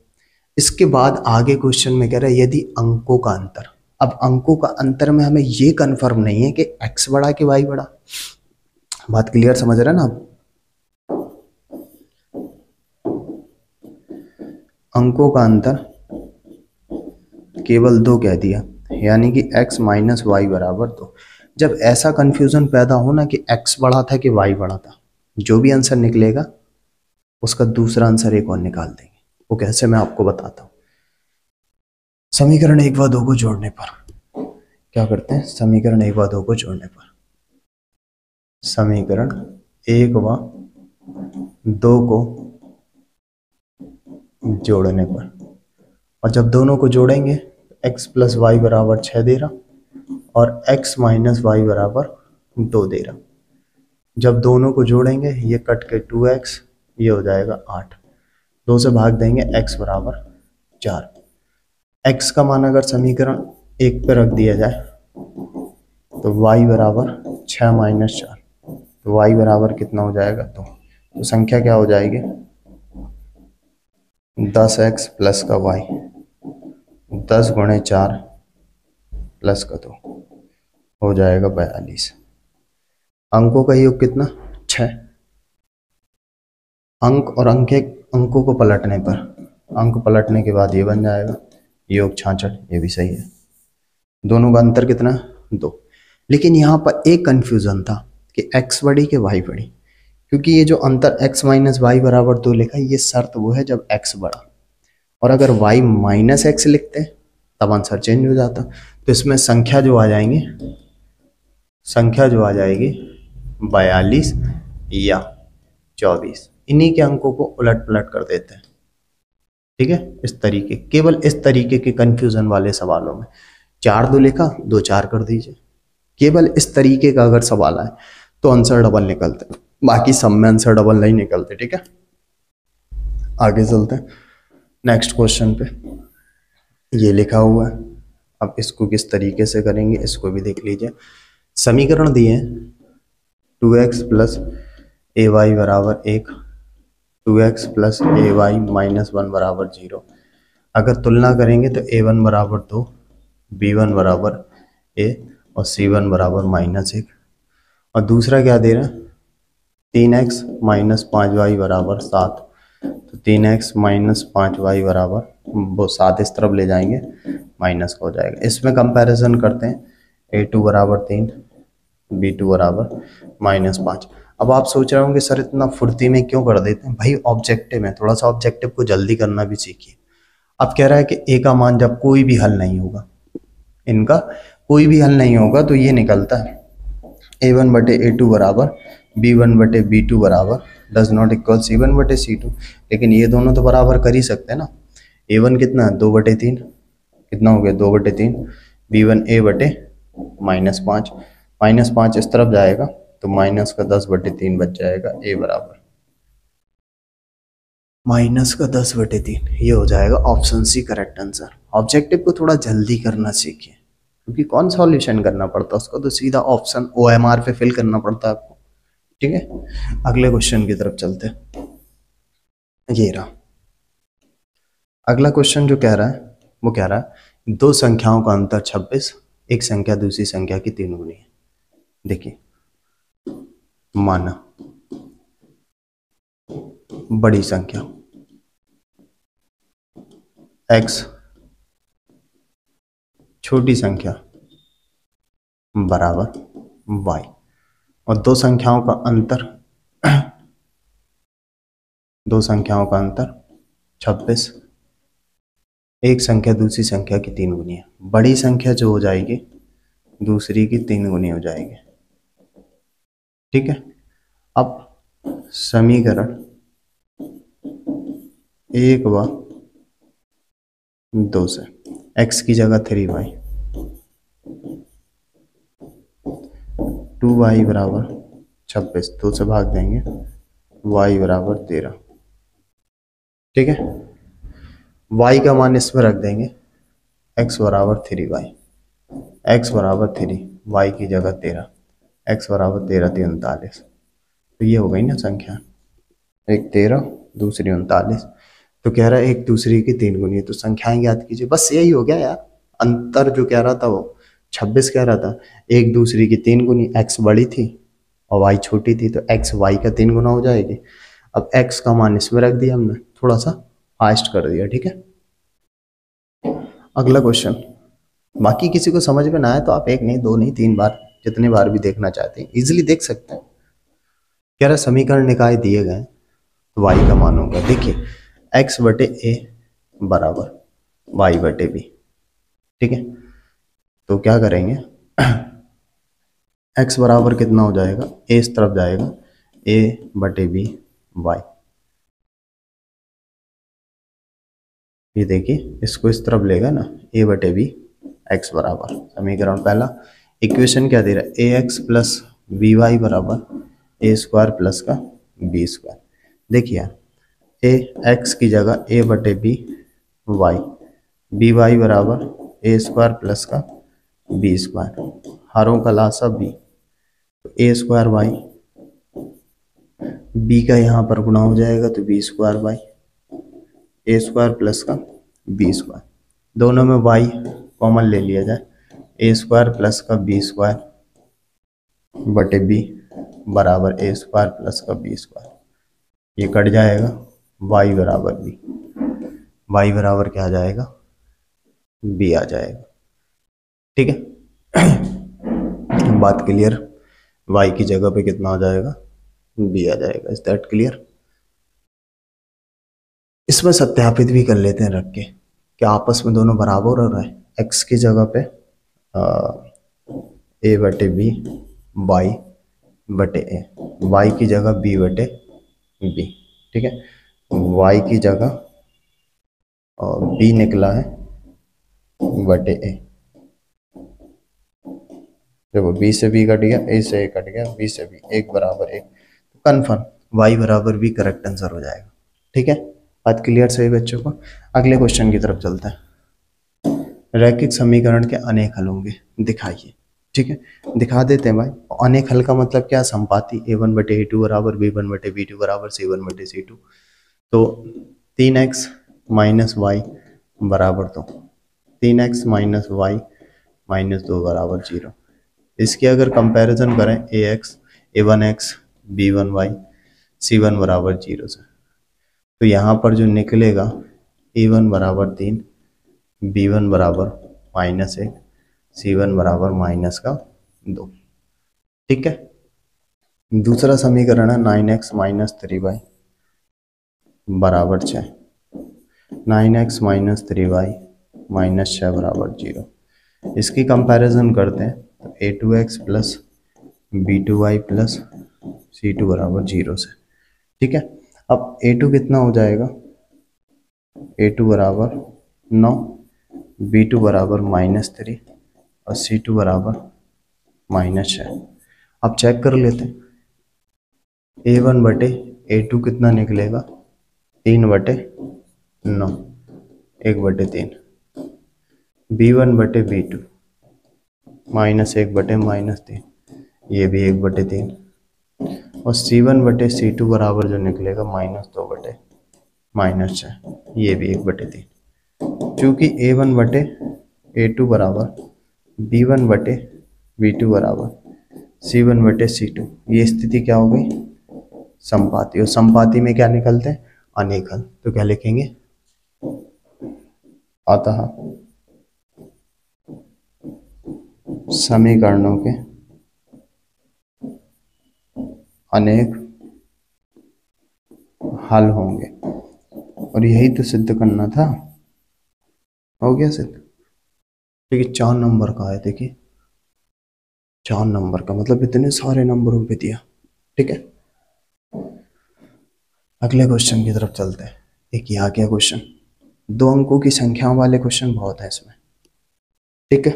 इसके बाद आगे क्वेश्चन में कह रहा है यदि अंकों का अंतर, अब अंकों का अंतर में हमें ये कन्फर्म नहीं है कि x बड़ा कि y बड़ा। बात क्लियर, समझ रहे हैं ना आप? अंकों का अंतर केवल दो कह दिया, यानी कि x माइनस वाई बराबर दो। जब ऐसा कन्फ्यूज़न पैदा हो ना कि x बड़ा था कि y बड़ा था, जो भी आंसर निकलेगा उसका दूसरा आंसर एक और निकाल देंगे। वो कैसे मैं आपको बताता हूँ। समीकरण एक व दो को जोड़ने पर क्या करते हैं? समीकरण एक व दो को जोड़ने पर, समीकरण एक व दो को जोड़ने पर, और जब दोनों को जोड़ेंगे x प्लस वाई बराबर छः दे रहा और x माइनस वाई बराबर दो दे रहा। जब दोनों को जोड़ेंगे ये कट के टू एक्स, ये हो जाएगा आठ, दो से भाग देंगे x बराबर चार। x का मान अगर समीकरण एक पर रख दिया जाए तो y बराबर छः माइनस चार, तो y बराबर कितना हो जाएगा? दो। तो संख्या क्या हो जाएगी? दस एक्स प्लस का वाई, दस गुणे चार प्लस का दो हो जाएगा बयालीस। अंकों का योग कितना? छः। अंक और अंके अंकों को पलटने पर, अंक पलटने के बाद ये बन जाएगा योग छियासठ, ये भी सही है। दोनों का अंतर कितना? दो। लेकिन यहाँ पर एक कन्फ्यूज़न था कि x बड़ी के y बड़ी, क्योंकि ये जो अंतर x माइनस वाई बराबर दो लिखा है ये शर्त वो है जब x बड़ा, और अगर y माइनस एक्स लिखते तब आंसर चेंज हो जाता। तो इसमें संख्या जो आ जाएंगे संख्या जो आ जाएगी बयालीस या चौबीस। इन्हीं के अंकों को उलट पलट कर देते हैं, ठीक है। इस तरीके केवल इस तरीके के कन्फ्यूज़न वाले सवालों में चार दो लिखा दो चार कर दीजिए, केवल इस तरीके का अगर सवाल आए तो आंसर डबल निकलते हैं, बाकी सब में आंसर डबल नहीं निकलते, ठीक है। आगे चलते हैं नेक्स्ट क्वेश्चन पे। ये लिखा हुआ है, अब इसको किस तरीके से करेंगे इसको भी देख लीजिए। समीकरण दिए two x plus a y बराबर एक, two x plus a y minus one बराबर जीरो। अगर तुलना करेंगे तो ए वन बराबर दो, बी वन बराबर ए और सी वन बराबर माइनस एक। और दूसरा क्या दे रहा है, तीन एक्स माइनस पाँच वाई बराबर सात। तो तीन एक्स माइनस पाँच वाई बराबर वो सात इस तरफ ले जाएंगे माइनस का हो जाएगा। इसमें कंपैरिजन करते हैं, ए टू बराबर तीन, बी टू बराबर माइनस पाँच। अब आप सोच रहे होंगे सर इतना फुर्ती में क्यों कर देते हैं, भाई ऑब्जेक्टिव है, थोड़ा सा ऑब्जेक्टिव को जल्दी करना भी सीखिए। अब कह रहा है कि ए का मान जब कोई भी हल नहीं होगा, इनका कोई भी हल नहीं होगा तो ये निकलता है ए वन बटे ए टू बराबर बी वन बटे बी टू बराबर does not equal c one बटे सी टू। लेकिन ये दोनों तो बराबर कर ही सकते हैं ना। ए वन कितना है, दो बटे तीन, कितना हो गया दो बटे तीन। बी वन ए बटे माइनस पाँच, माइनस पाँच इस तरफ जाएगा तो माइनस का दस बटे तीन बच जाएगा, ए बराबर माइनस का दस बटे तीन। ये हो जाएगा ऑप्शन सी करेक्ट आंसर। ऑब्जेक्टिव को थोड़ा जल्दी करना सीखिए, क्योंकि कौन सॉल्यूशन करना पड़ता है उसको, तो सीधा ऑप्शन ओ एम आर पे फिल करना पड़ता है आपको, ठीक है। अगले क्वेश्चन की तरफ चलते हैं। ये रहा अगला क्वेश्चन जो कह रहा है वो कह रहा है दो संख्याओं का अंतर छब्बीस, एक संख्या दूसरी संख्या की तीन गुनी है। देखिए माना बड़ी संख्या x छोटी संख्या बराबर y और दो संख्याओं का अंतर दो संख्याओं का अंतर छब्बीस, एक संख्या दूसरी संख्या की तीन गुनी है। बड़ी संख्या जो हो जाएगी दूसरी की तीन गुनी हो जाएगी, ठीक है। अब समीकरण एक व दो से x की जगह थ्री वाई, टू वाई बराबर छब्बीस, दो से भाग देंगे y बराबर तेरह, ठीक है। y का मान इसमें रख देंगे x बराबर थ्री वाई, x बराबर थ्री, y की जगह तेरह, x बराबर तेरह तीन उनतालीस। तो ये हो गई ना संख्या, एक तेरह दूसरी उनतालीस। तो कह रहा है एक दूसरे की तीन गुनी है, तो संख्याएं याद कीजिए, बस यही हो गया यार। अंतर जो कह रहा था वो छब्बीस कह रहा था, एक दूसरे की तीन गुनी, एक्स बड़ी थी और वाई छोटी थी, तो एक्स वाई का तीन गुना हो जाएगी। अब एक्स का मान इसमें रख दिया हमने, थोड़ा सा फास्ट कर दिया, ठीक है। अगला क्वेश्चन, बाकी किसी को समझ में ना आए तो आप एक नहीं दो नहीं तीन बार जितने बार भी देखना चाहते हैं इजिली देख सकते हैं। कह रहा समीकरण निकाय दिए गए तो वाई का मान होगा, देखिए एक्स बटे ए बराबर वाई बटे बी, ठीक है। तो क्या करेंगे एक्स बराबर कितना हो जाएगा, ए इस तरफ जाएगा, ए बटे बी वाई। ये देखिए इसको इस तरफ लेगा ना, ए बटे बी एक्स बराबर समीकरण पहला। इक्वेशन क्या दे रहा है, a x plus b y बराबर ए स्क्वायर प्लस का बी स्क्वायर। देखिए ए एक्स की जगह ए बटे बी वाई, बी वाई बराबर ए स्क्वायर प्लस का बी स्क्वायर, हरों का लासा बी, तो ए स्क्वायर वाई, बी का यहाँ पर गुणा हो जाएगा तो b square y, a square plus का बी स्क्वायर। दोनों में वाई कॉमन ले लिया जाए, ए स्क्वायर प्लस का बी स्क्वायर बटे बी बराबर ए स्क्वायर प्लस का बी स्क्वायर। ये कट जाएगा, y बराबर बी, y बराबर क्या आ जाएगा, b आ जाएगा, ठीक है। बात क्लियर, y की जगह पे कितना आ जाएगा, b आ जाएगा। Is that clear? इसमें सत्यापित भी कर लेते हैं रख के, क्या आपस में दोनों बराबर हो रहा है। x की जगह पे a बटे बी y बटे a, y की जगह b बटे b, ठीक है। y की जगह और b निकला है बटे a, देखो b से b कट गया, a से a कट गया, b से b, एक बराबर एक। कन्फर्म y बराबर b करेक्ट आंसर हो जाएगा, ठीक है। बात क्लियर सही बच्चों को। अगले क्वेश्चन की तरफ चलते हैं। रैखिक समीकरण के अनेक हल होंगे, दिखाइए, ठीक है। दिखा देते हैं भाई। अनेक हल का मतलब क्या, संपाती। ए वन बटे ए टू बराबर बी वन बटे बी टू बराबर सी वन बटे सी टू, तो तीन एक्स माइनस वाई बराबर दो, तीन एक्स माइनस वाई माइनस दो बराबर जीरो। इसकी अगर कंपैरिजन करें a x a one x b one y c one बराबर जीरो से, तो यहाँ पर जो निकलेगा ए वन बराबर तीन, बी वन बराबर माइनस एक, सी वन बराबर माइनस का दो, ठीक है। दूसरा समीकरण है nine x minus three y बराबर छः, nine x minus three y minus छः बराबर जीरो। इसकी कंपैरिजन करते हैं तो a two x plus b two y plus c two बराबर जीरो से, ठीक है। अब ए टू कितना हो जाएगा, ए टू बराबर नौ, बी टू बराबर माइनस थ्री और सी टू बराबर माइनस छः। अब चेक कर लेते हैं, ए वन बटे ए टू कितना निकलेगा, तीन बटे नौ, एक बटे तीन। बी वन बटे बी टू माइनस एक बटे माइनस तीन, ये भी एक बटे तीन। और सी वन बटे सी टू बराबर जो निकलेगा माइनस दो बटे माइनस छः, ये भी एक बटे तीन। चूँकि ए वन बटे ए टू बराबर बी वन बटे बी टू बराबर सी वन बटे सी टू, ये स्थिति क्या हो गई, संपाती। और संपाती में क्या निकलते हैं, अनेक हल। तो क्या लिखेंगे, अतः समीकरणों के अनेक हल होंगे, और यही तो सिद्ध करना था, हो गया सिद्ध। देखिए चार नंबर का है, देखिए चार नंबर का मतलब इतने सारे नंबरों पे दिया, ठीक है। अगले क्वेश्चन की तरफ चलते हैं। एक ये आ गया क्वेश्चन, दो अंकों की संख्याओं वाले क्वेश्चन बहुत है इसमें, ठीक है।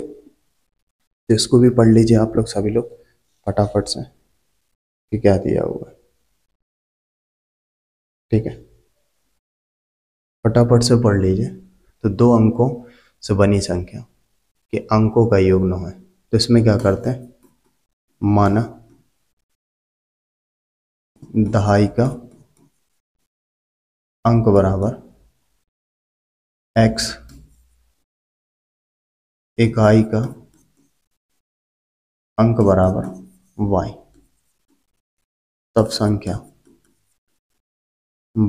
तो इसको भी पढ़ लीजिए आप लोग सभी लोग फटाफट से कि क्या दिया हुआ है, ठीक है। फटाफट से पढ़ लीजिए। तो दो अंकों से बनी संख्या के अंकों का योग नौ है, तो इसमें क्या करते हैं, माना दहाई का अंक बराबर एक्स, इकाई का अंक बराबर y, तब संख्या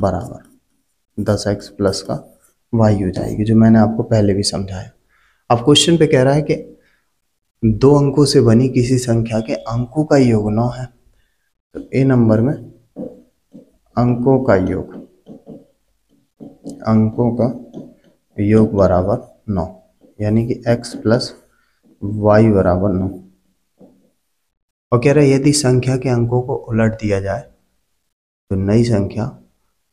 बराबर दस एक्स प्लस का y हो जाएगी, जो मैंने आपको पहले भी समझाया। अब क्वेश्चन पे कह रहा है कि दो अंकों से बनी किसी संख्या के अंकों का योग नौ है, तो ए नंबर में अंकों का योग, अंकों का योग बराबर नौ, यानी कि x प्लस वाई बराबर नौ। और कह रहा है यदि संख्या के अंकों को उलट दिया जाए तो नई संख्या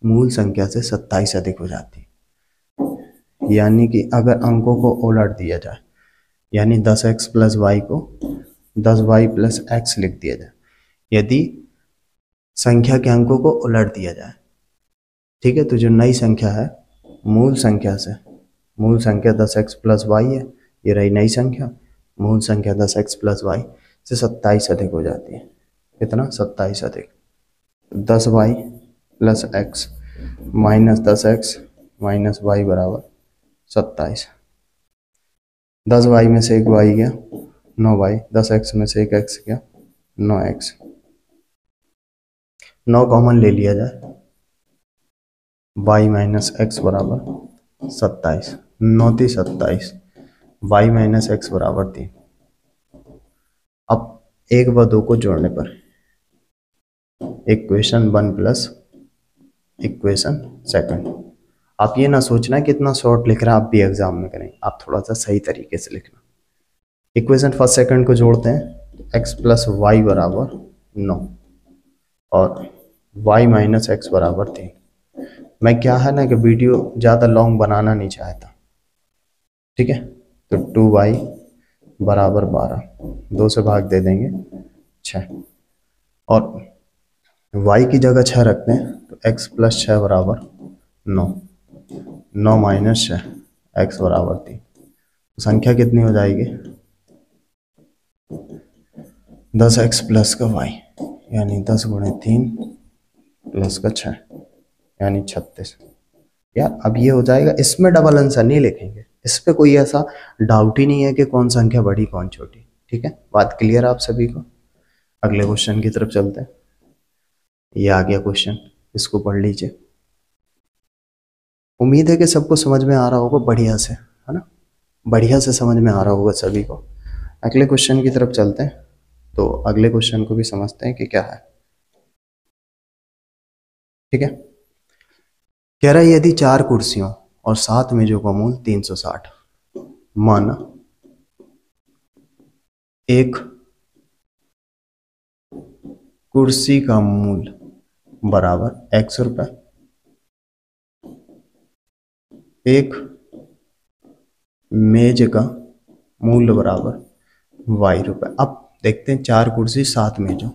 मूल संख्या से सत्ताईस अधिक हो जाती है, यानी कि अगर अंकों को उलट दिया जाए, यानी दस एक्स प्लस वाई को दस वाई प्लस एक्स लिख दिया जाए, यदि संख्या के अंकों को उलट दिया जाए, ठीक है, तो जो नई संख्या है मूल संख्या से, मूल संख्या दस एक्स प्लस वाई है, ये रही नई संख्या, मूल संख्या दस एक्स प्लस वाई से सत्ताईस अधिक हो जाती है। कितना, सत्ताईस अधिक। दस वाई प्लस एक्स माइनस दस एक्स माइनस वाई बराबर सत्ताईस। दस वाई में से एक वाई गया, नौ वाई, दस एक्स में से एक एक्स गया, नौ एक्स। नौ कॉमन ले लिया जाए, वाई माइनस एक्स बराबर सत्ताईस, नौ ती सत्ताईस, वाई माइनस एक्स बराबर तीन। अब एक व दो को जोड़ने पर equation one plus equation second. आप ये ना सोचना कि इतना शॉर्ट लिख रहा है आप भी एग्जाम में करें, आप थोड़ा सा सही तरीके से लिखना। इक्वेशन फर्स्ट सेकंड को जोड़ते हैं, एक्स प्लस वाई बराबर नौ और वाई माइनस एक्स बराबर तीन। मैं क्या है ना कि वीडियो ज़्यादा लॉन्ग बनाना नहीं चाहता, ठीक है। तो टू वाई बराबर बारह, दो से भाग दे देंगे छः, और y की जगह छः रखते हैं तो x प्लस छः बराबर नौ, नौ माइनस छः एक्स बराबर तीन। तो संख्या कितनी हो जाएगी दस एक्स प्लस का y, यानी दस गुणे तीन प्लस का छः यानी छत्तीस। यार अब ये हो जाएगा, इसमें डबल आंसर नहीं लिखेंगे, इस पे कोई ऐसा डाउट ही नहीं है कि कौन संख्या बड़ी कौन छोटी, ठीक है। बात क्लियर आप सभी को। अगले क्वेश्चन की तरफ चलते हैं। ये आ गया क्वेश्चन, इसको पढ़ लीजिए। उम्मीद है कि सबको समझ में आ रहा होगा बढ़िया से, है ना, बढ़िया से समझ में आ रहा होगा सभी को। अगले क्वेश्चन की तरफ चलते हैं, तो अगले क्वेश्चन को भी समझते हैं कि क्या है, ठीक है। कह रहा है यदि चार कुर्सियों और सात मेजों का मूल तीन सौ साठ, माना एक कुर्सी का मूल बराबर एक्स रुपये, एक मेज का मूल बराबर वाई रुपये। अब देखते हैं चार कुर्सी सात मेजों,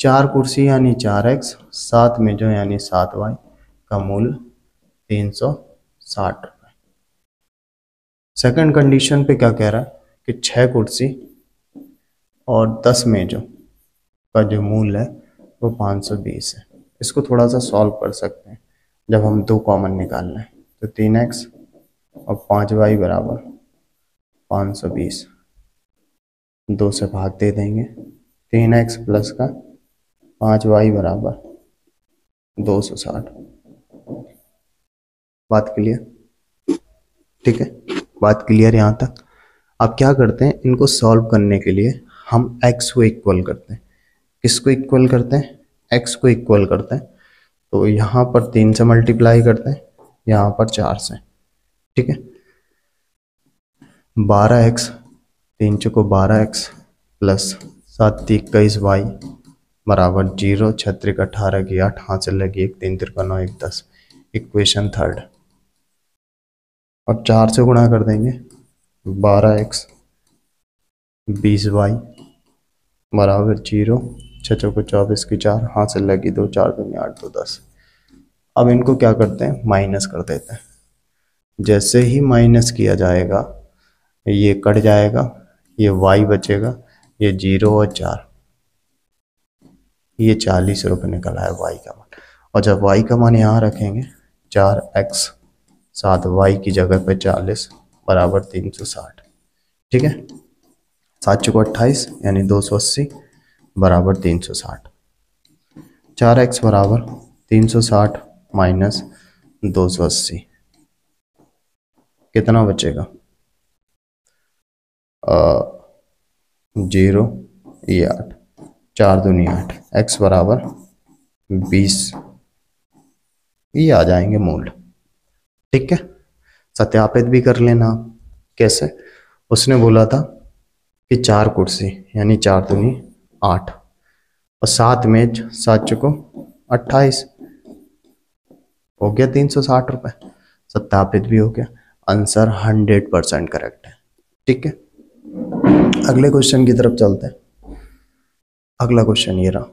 चार कुर्सी यानी चार एक्स, सात मेजों यानी सात वाई का मूल तीन सौ साठ रुपये। सेकेंड कंडीशन पे क्या कह रहा है कि छः कुर्सी और दस मेजों का जो मूल है वो पाँच सौ बीस है। इसको थोड़ा सा सॉल्व कर सकते हैं जब हम दो कॉमन निकालना है, तो तीन एक्स और पाँच वाई बराबर पाँच सौ बीस, दो से भाग दे देंगे, तीन एक्स प्लस का पाँच वाई बराबर दो सौ साठ। बात क्लियर, ठीक है, बात क्लियर यहाँ तक। अब क्या करते हैं, इनको सॉल्व करने के लिए हम एक्स को इक्वल करते हैं, किसको इक्वल करते हैं, x को इक्वल करते हैं। तो यहाँ पर तीन से मल्टीप्लाई करते हैं, यहाँ पर चार से, ठीक है। बारह एक्स, तीन चौको बारह एक्स प्लस सात इक्कीस वाई बराबर जीरो, छत्तीस अठारह की आठ, हाथ से लगी एक, तीन तिरपन नौ, एक दस। इक्वेशन थर्ड, और चार से गुणा कर देंगे, बारह एक्स बीस वाई बराबर जीरो, छः चौको चौबीस की चार, हाथ से लगी दो, चार दो आठ, दो दस। अब इनको क्या करते हैं, माइनस कर देते हैं। जैसे ही माइनस किया जाएगा ये कट जाएगा, ये वाई बचेगा, ये जीरो और चार, ये चालीस रुपये निकल आया वाई का मान। और जब वाई का मान यहाँ रखेंगे, चार एक्स सात वाई की जगह पे चालीस बराबर तीन सौ साठ, ठीक है। सात चौको अट्ठाईस यानी दो सौ अस्सी बराबर तीन सौ साठ। चार एक्स बराबर तीन सौ साठ माइनस दो सौ अस्सी, कितना बचेगा जीरो, ये आठ, चार दूनी आठ, एक्स बराबर बीस, ये आ जाएंगे मूल, ठीक है। सत्यापित भी कर लेना कैसे, उसने बोला था कि चार कुर्सी यानी चार दूनी आठ और सात मेज सात चौको अट्ठाईस, हो गया तीन सौ साठ रुपये। सत्यापित भी हो गया, आंसर हंड्रेड परसेंट करेक्ट है, ठीक है। अगले क्वेश्चन की तरफ चलते हैं। अगला क्वेश्चन ये रहा,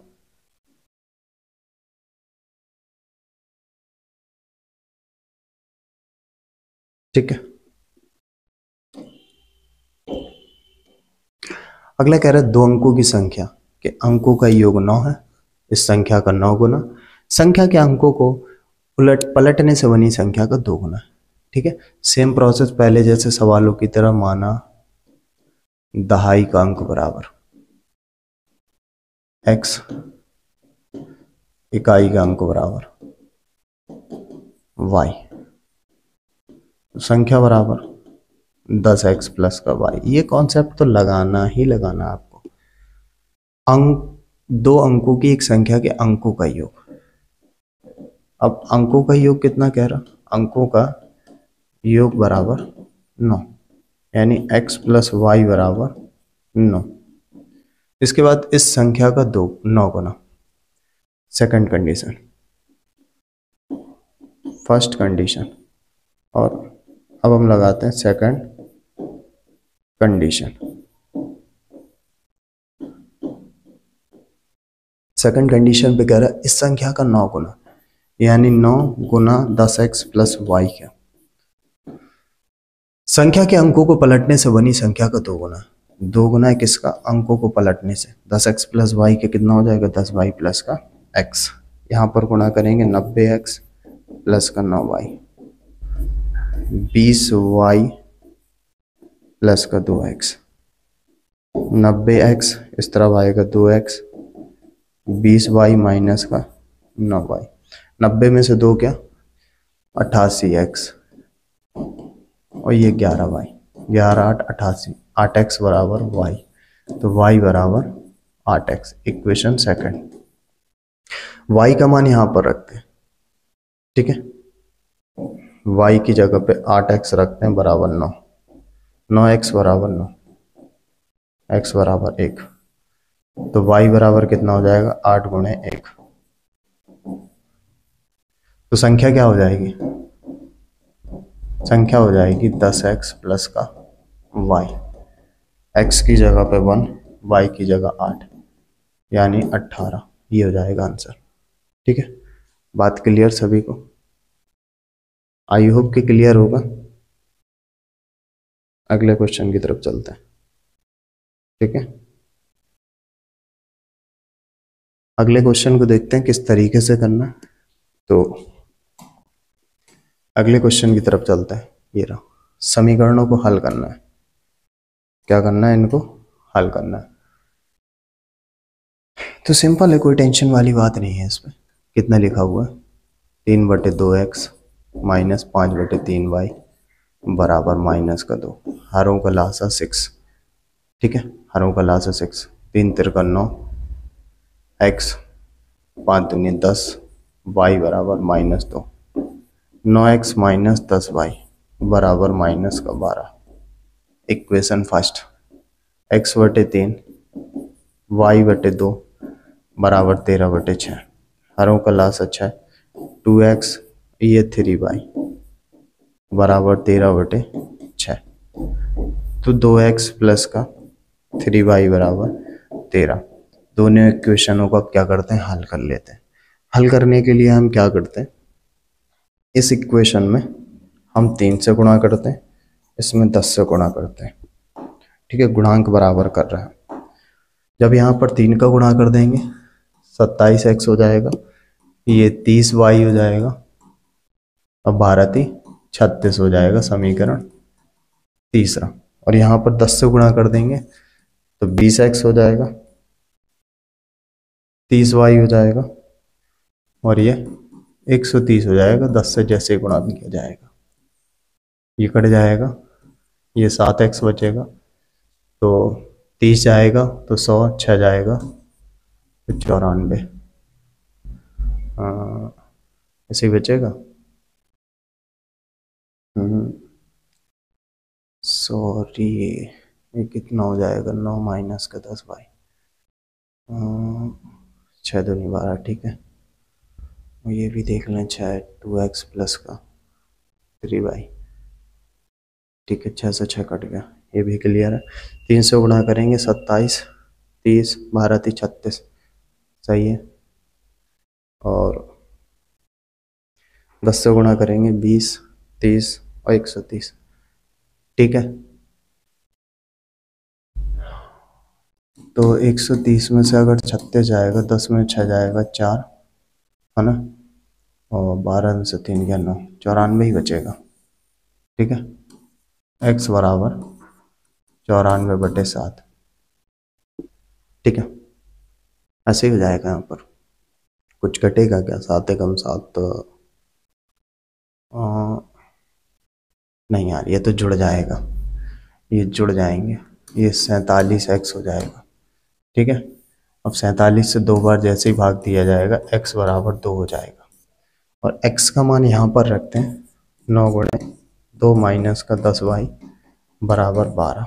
ठीक है। अगला कह रहा है दो अंकों की संख्या के अंकों का योग नौ है, इस संख्या का नौ गुना, संख्या के अंकों को उलट पलटने से बनी संख्या का दो गुना, ठीक है। सेम प्रोसेस पहले जैसे सवालों की तरह, माना दहाई का अंक बराबर एक्स, इकाई का अंक बराबर वाई, संख्या बराबर दस एक्स प्लस का वाई। ये कॉन्सेप्ट तो लगाना ही लगाना आपको, अंक दो अंकों की एक संख्या के अंकों का योग। अब अंकों का योग कितना कह रहा, अंकों का योग बराबर नौ, यानी x प्लस वाई बराबर नौ। इसके बाद इस संख्या का दो नौ गुना, सेकंड कंडीशन, फर्स्ट कंडीशन। और अब हम लगाते हैं सेकंड कंडीशन। सेकंड कंडीशन पे कह रहा है इस संख्या का नौ गुना, यानी नौ गुना दस एक्स प्लस वाई का। संख्या के अंकों को पलटने से बनी संख्या का दो गुना, दो गुना किसका, अंकों को पलटने से। दस एक्स प्लस वाई का कितना हो जाएगा, दस वाई प्लस का एक्स। यहाँ पर गुणा करेंगे, नब्बे एक्स प्लस का नौ वाई, बीस वाई प्लस का दो एक्स, नब्बे एक्स इस तरफ आएगा दो एक्स, बीस वाई माइनस का नौ वाई। नब्बे में से दो क्या, अट्ठासी एक्स, और ये ग्यारह वाई, ग्यारह आठ अट्ठासी, आठ एक्स बराबर वाई, तो वाई बराबर आठ एक्स। Equation second. वाई का मान यहाँ पर रखते हैं, ठीक है, वाई की जगह पे आठ एक्स रखते हैं बराबर नौ, नौ एक्स बराबर नौ, एक्स बराबर एक, तो वाई बराबर कितना हो जाएगा, आठ गुणे एक। तो संख्या क्या हो जाएगी, संख्या हो जाएगी दस एक्स प्लस का वाई, एक्स की जगह पे वन, वाई की जगह आठ, यानी अट्ठारह। ये हो जाएगा आंसर। ठीक है, बात क्लियर सभी को, आई होप कि क्लियर होगा। अगले क्वेश्चन की तरफ चलते हैं, ठीक है। अगले क्वेश्चन को देखते हैं किस तरीके से करना। तो अगले क्वेश्चन की तरफ चलते हैं, ये रहा, समीकरणों को हल करना है। क्या करना है, इनको हल करना है। तो सिंपल है, कोई टेंशन वाली बात नहीं है इसमें। कितना लिखा हुआ है, तीन बटे दो एक्स माइनस पाँच बटे तीन वाई बराबर माइनस का दो, हरों का लासा सिक्स, ठीक है, हरों का लासा सिक्स, तीन तिरका नौ एक्स, पाँच दुनिया दस वाई बराबर माइनस दो, नौ एक्स माइनस दस वाई बराबर माइनस का बारह। इक्वेशन फर्स्ट, एक्स बटे तीन वाई बटे दो बराबर तेरह बटे छः, हरों का लास अच्छा है टू एक्स ये थ्री वाई बराबर तेरह बटे छः, तो दो एक्स प्लस का थ्री वाई बराबर तेरह। दोनों इक्वेशनों को क्या करते हैं, हल कर लेते हैं। हल करने के लिए हम क्या करते हैं, इस इक्वेशन में हम तीन से गुणा करते हैं, इसमें दस से गुणा करते हैं, ठीक है, गुणांक बराबर कर रहे हैं। जब यहाँ पर तीन का गुणा कर देंगे, सत्ताईस एक्स हो जाएगा, ये तीस वाई हो जाएगा, अब बारह तीन छत्तीस हो जाएगा समीकरण तीसरा। और यहाँ पर दस से गुणा कर देंगे तो बीस एक्स हो जाएगा, तीस वाई हो जाएगा, और ये एक सौ तीस हो जाएगा। दस से जैसे गुणा किया जाएगा ये कट जाएगा, ये सात एक्स बचेगा, तो तीस जाएगा तो सौ, छः जाएगा तो चौरानवे, ऐसे बचेगा सॉरी ये कितना हो जाएगा, नौ माइनस का दस वाई, छः दो बारह, ठीक है, और ये भी देख लें, छः टू एक्स प्लस का थ्री वाई, ठीक है, छः से छः कट गया, ये भी क्लियर है। तीन सौ गुणा करेंगे, सत्ताईस तीस बारह तीस छत्तीस, सही है। और दस से गुणा करेंगे, बीस तीस और एक सौ तीस, ठीक है, तो एक सौ तीस में से अगर छत्तीस जाएगा, दस में छः जाएगा चार, है ना, और बारह में से तीन गया नौ, चौरानवे ही बचेगा, ठीक है, एक्स बराबर चौरानवे बटे सात, ठीक है, ऐसे ही हो जाएगा। यहाँ पर कुछ कटेगा क्या, सात एकम सात, तो आ, नहीं यार ये तो जुड़ जाएगा, ये जुड़ जाएंगे, ये सैंतालीस एक्स हो जाएगा, ठीक है, अब सैंतालीस से दो बार जैसे ही भाग दिया जाएगा x बराबर दो हो जाएगा। और x का मान यहाँ पर रखते हैं नौ गुणे दो माइनस का दस वाई बराबर बारह,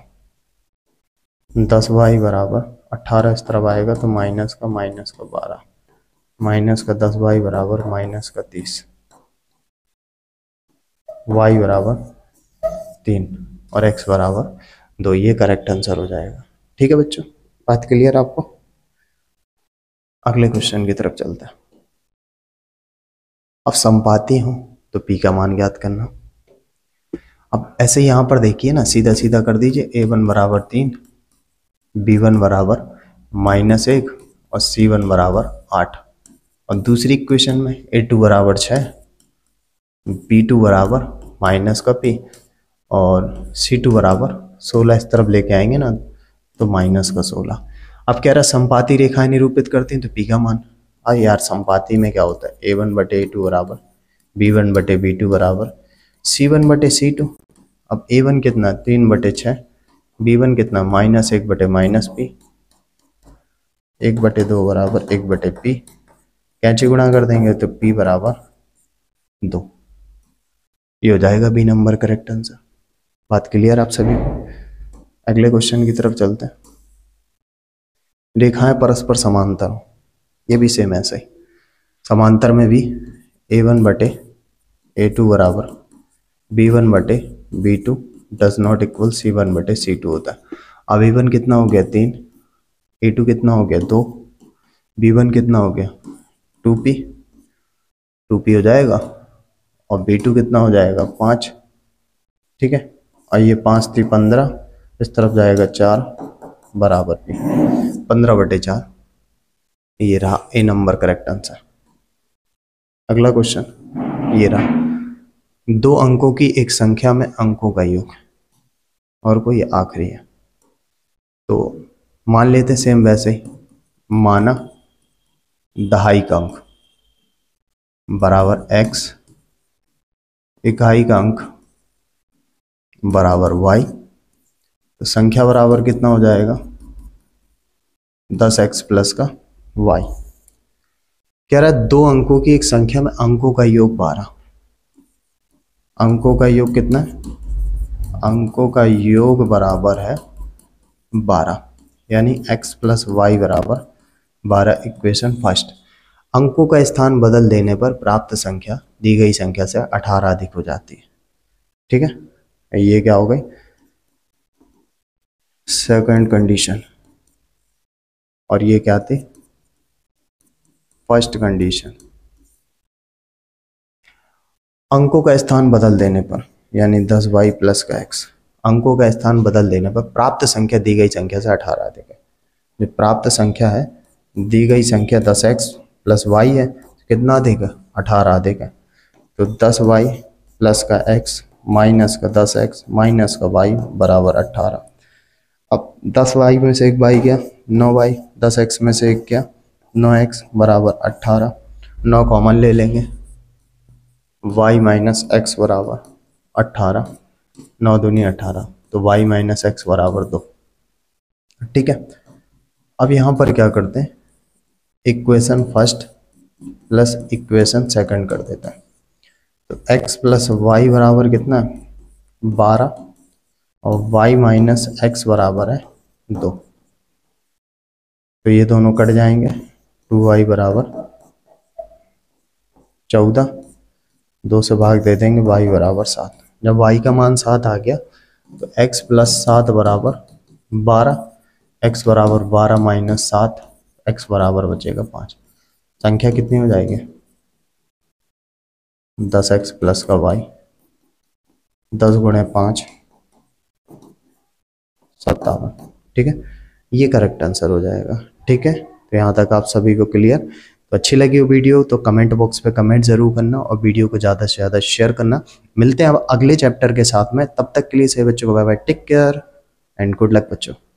दस वाई बराबर अट्ठारह इस तरफ आएगा तो माइनस का माइनस का बारह, माइनस का दस वाई बराबर माइनस का तीस, वाई बराबर तीन और एक्स बराबर दो, ये करेक्ट आंसर हो जाएगा। ठीक है बच्चों, बात क्लियर आपको। अगले क्वेश्चन की तरफ चलते हैं। अब संपाती हो तो पी का मान ज्ञात करना। अब ऐसे यहाँ पर देखिए ना, सीधा सीधा कर दीजिए, ए वन बराबर तीन, बी वन बराबर माइनस एक और सी वन बराबर आठ। और दूसरी क्वेश्चन में ए टू बराबर छः, बी टू बराबर माइनस का पी और सी टू बराबर सोलह इस तरफ लेके आएंगे ना तो माइनस का सोलह। अब कह रहा संपाती रेखाएं निरूपित करती हैं तो पी का मान। अब यार संपाती में क्या होता है, ए वन बटे ए टू बराबर बी वन बटे बी टू बराबर सी वन बटे सी टू। अब ए वन कितना तीन बटे छः, बी वन कितना माइनस एक बटे माइनस पी, एक बटे दो बराबर एक बटे पी, कैंची गुणा कर देंगे तो पी बराबर दो। ये हो जाएगा बी नंबर करेक्ट आंसर। बात क्लियर आप सभी। अगले क्वेश्चन की तरफ चलते हैं। रेखाएं परस्पर समांतर हो, ये भी सेम ऐसा ही। समांतर में भी ए वन बटे ए टू बराबर बी वन बटे b two does not equal c one बटे सी टू होता है। अब ए वन कितना हो गया तीन, ए टू कितना हो गया दो, बी वन कितना हो गया टू पी, टू पी हो जाएगा और बी टू कितना हो जाएगा पाँच। ठीक है, और ये पाँच थी पंद्रह, इस तरफ जाएगा चार बराबर पी, पंद्रह बटे चार। ये रहा ए नंबर करेक्ट आंसर। अगला क्वेश्चन ये रहा, दो अंकों की एक संख्या में अंकों का योग और कोई आखिरी है। तो मान लेते सेम वैसे ही, माना दहाई का अंक बराबर एक्स, इकाई का अंक बराबर वाई। तो संख्या बराबर कितना हो जाएगा दस एक्स प्लस का वाई। कह रहा है दो अंकों की एक संख्या में अंकों का योग बारह। अंकों का योग कितना है, अंकों का योग बराबर है बारह, यानी x प्लस वाई बराबर बारह। इक्वेशन फर्स्ट, अंकों का स्थान बदल देने पर प्राप्त संख्या दी गई संख्या से अठारह अधिक हो जाती है। ठीक है, ये क्या हो गई सेकंड कंडीशन, और ये क्या थी फर्स्ट कंडीशन। अंकों का स्थान बदल देने पर यानी दस वाई प्लस का एक्स, अंकों का स्थान बदल देने पर प्राप्त संख्या दी गई संख्या से अठारह अधिक है। जो प्राप्त संख्या है, दी गई संख्या दस एक्स प्लस वाई है, कितना अधिक है अठारह अधिक है। तो दस वाई प्लस का एक्स माइनस का दस एक्स माइनस का वाई बराबर अट्ठारह। अब दस वाई में से एक वाई गया नौ वाई, दस एक्स में से एक गया नौ एक्स बराबर अट्ठारह। नौ कॉमन ले लेंगे, वाई माइनस एक्स बराबर अट्ठारह, नौ दूनी अठारह, तो y माइनस एक्स बराबर दो। ठीक है, अब यहाँ पर क्या करते हैं equation first plus equation second कर देते हैं। तो x प्लस वाई बराबर कितना है बारह और y माइनस एक्स बराबर है दो। तो ये दोनों कट जाएंगे, टू वाई बराबर चौदह, दो से भाग दे देंगे y बराबर सात। जब y का मान सात आ गया तो x प्लस सात बराबर बारह, x बराबर बारह माइनस सात, एक्स बराबर बचेगा पाँच। संख्या कितनी हो जाएगी दस एक्स प्लस का y, दस गुणे पाँच सत्तावन। ठीक है, ये करेक्ट आंसर हो जाएगा। ठीक है, तो यहाँ तक आप सभी को क्लियर। तो अच्छी लगी हो वीडियो तो कमेंट बॉक्स पे कमेंट ज़रूर करना और वीडियो को ज़्यादा से ज़्यादा शेयर करना। मिलते हैं अब अगले चैप्टर के साथ में, तब तक के लिए सभी बच्चों को bye bye, take care and good luck बच्चों।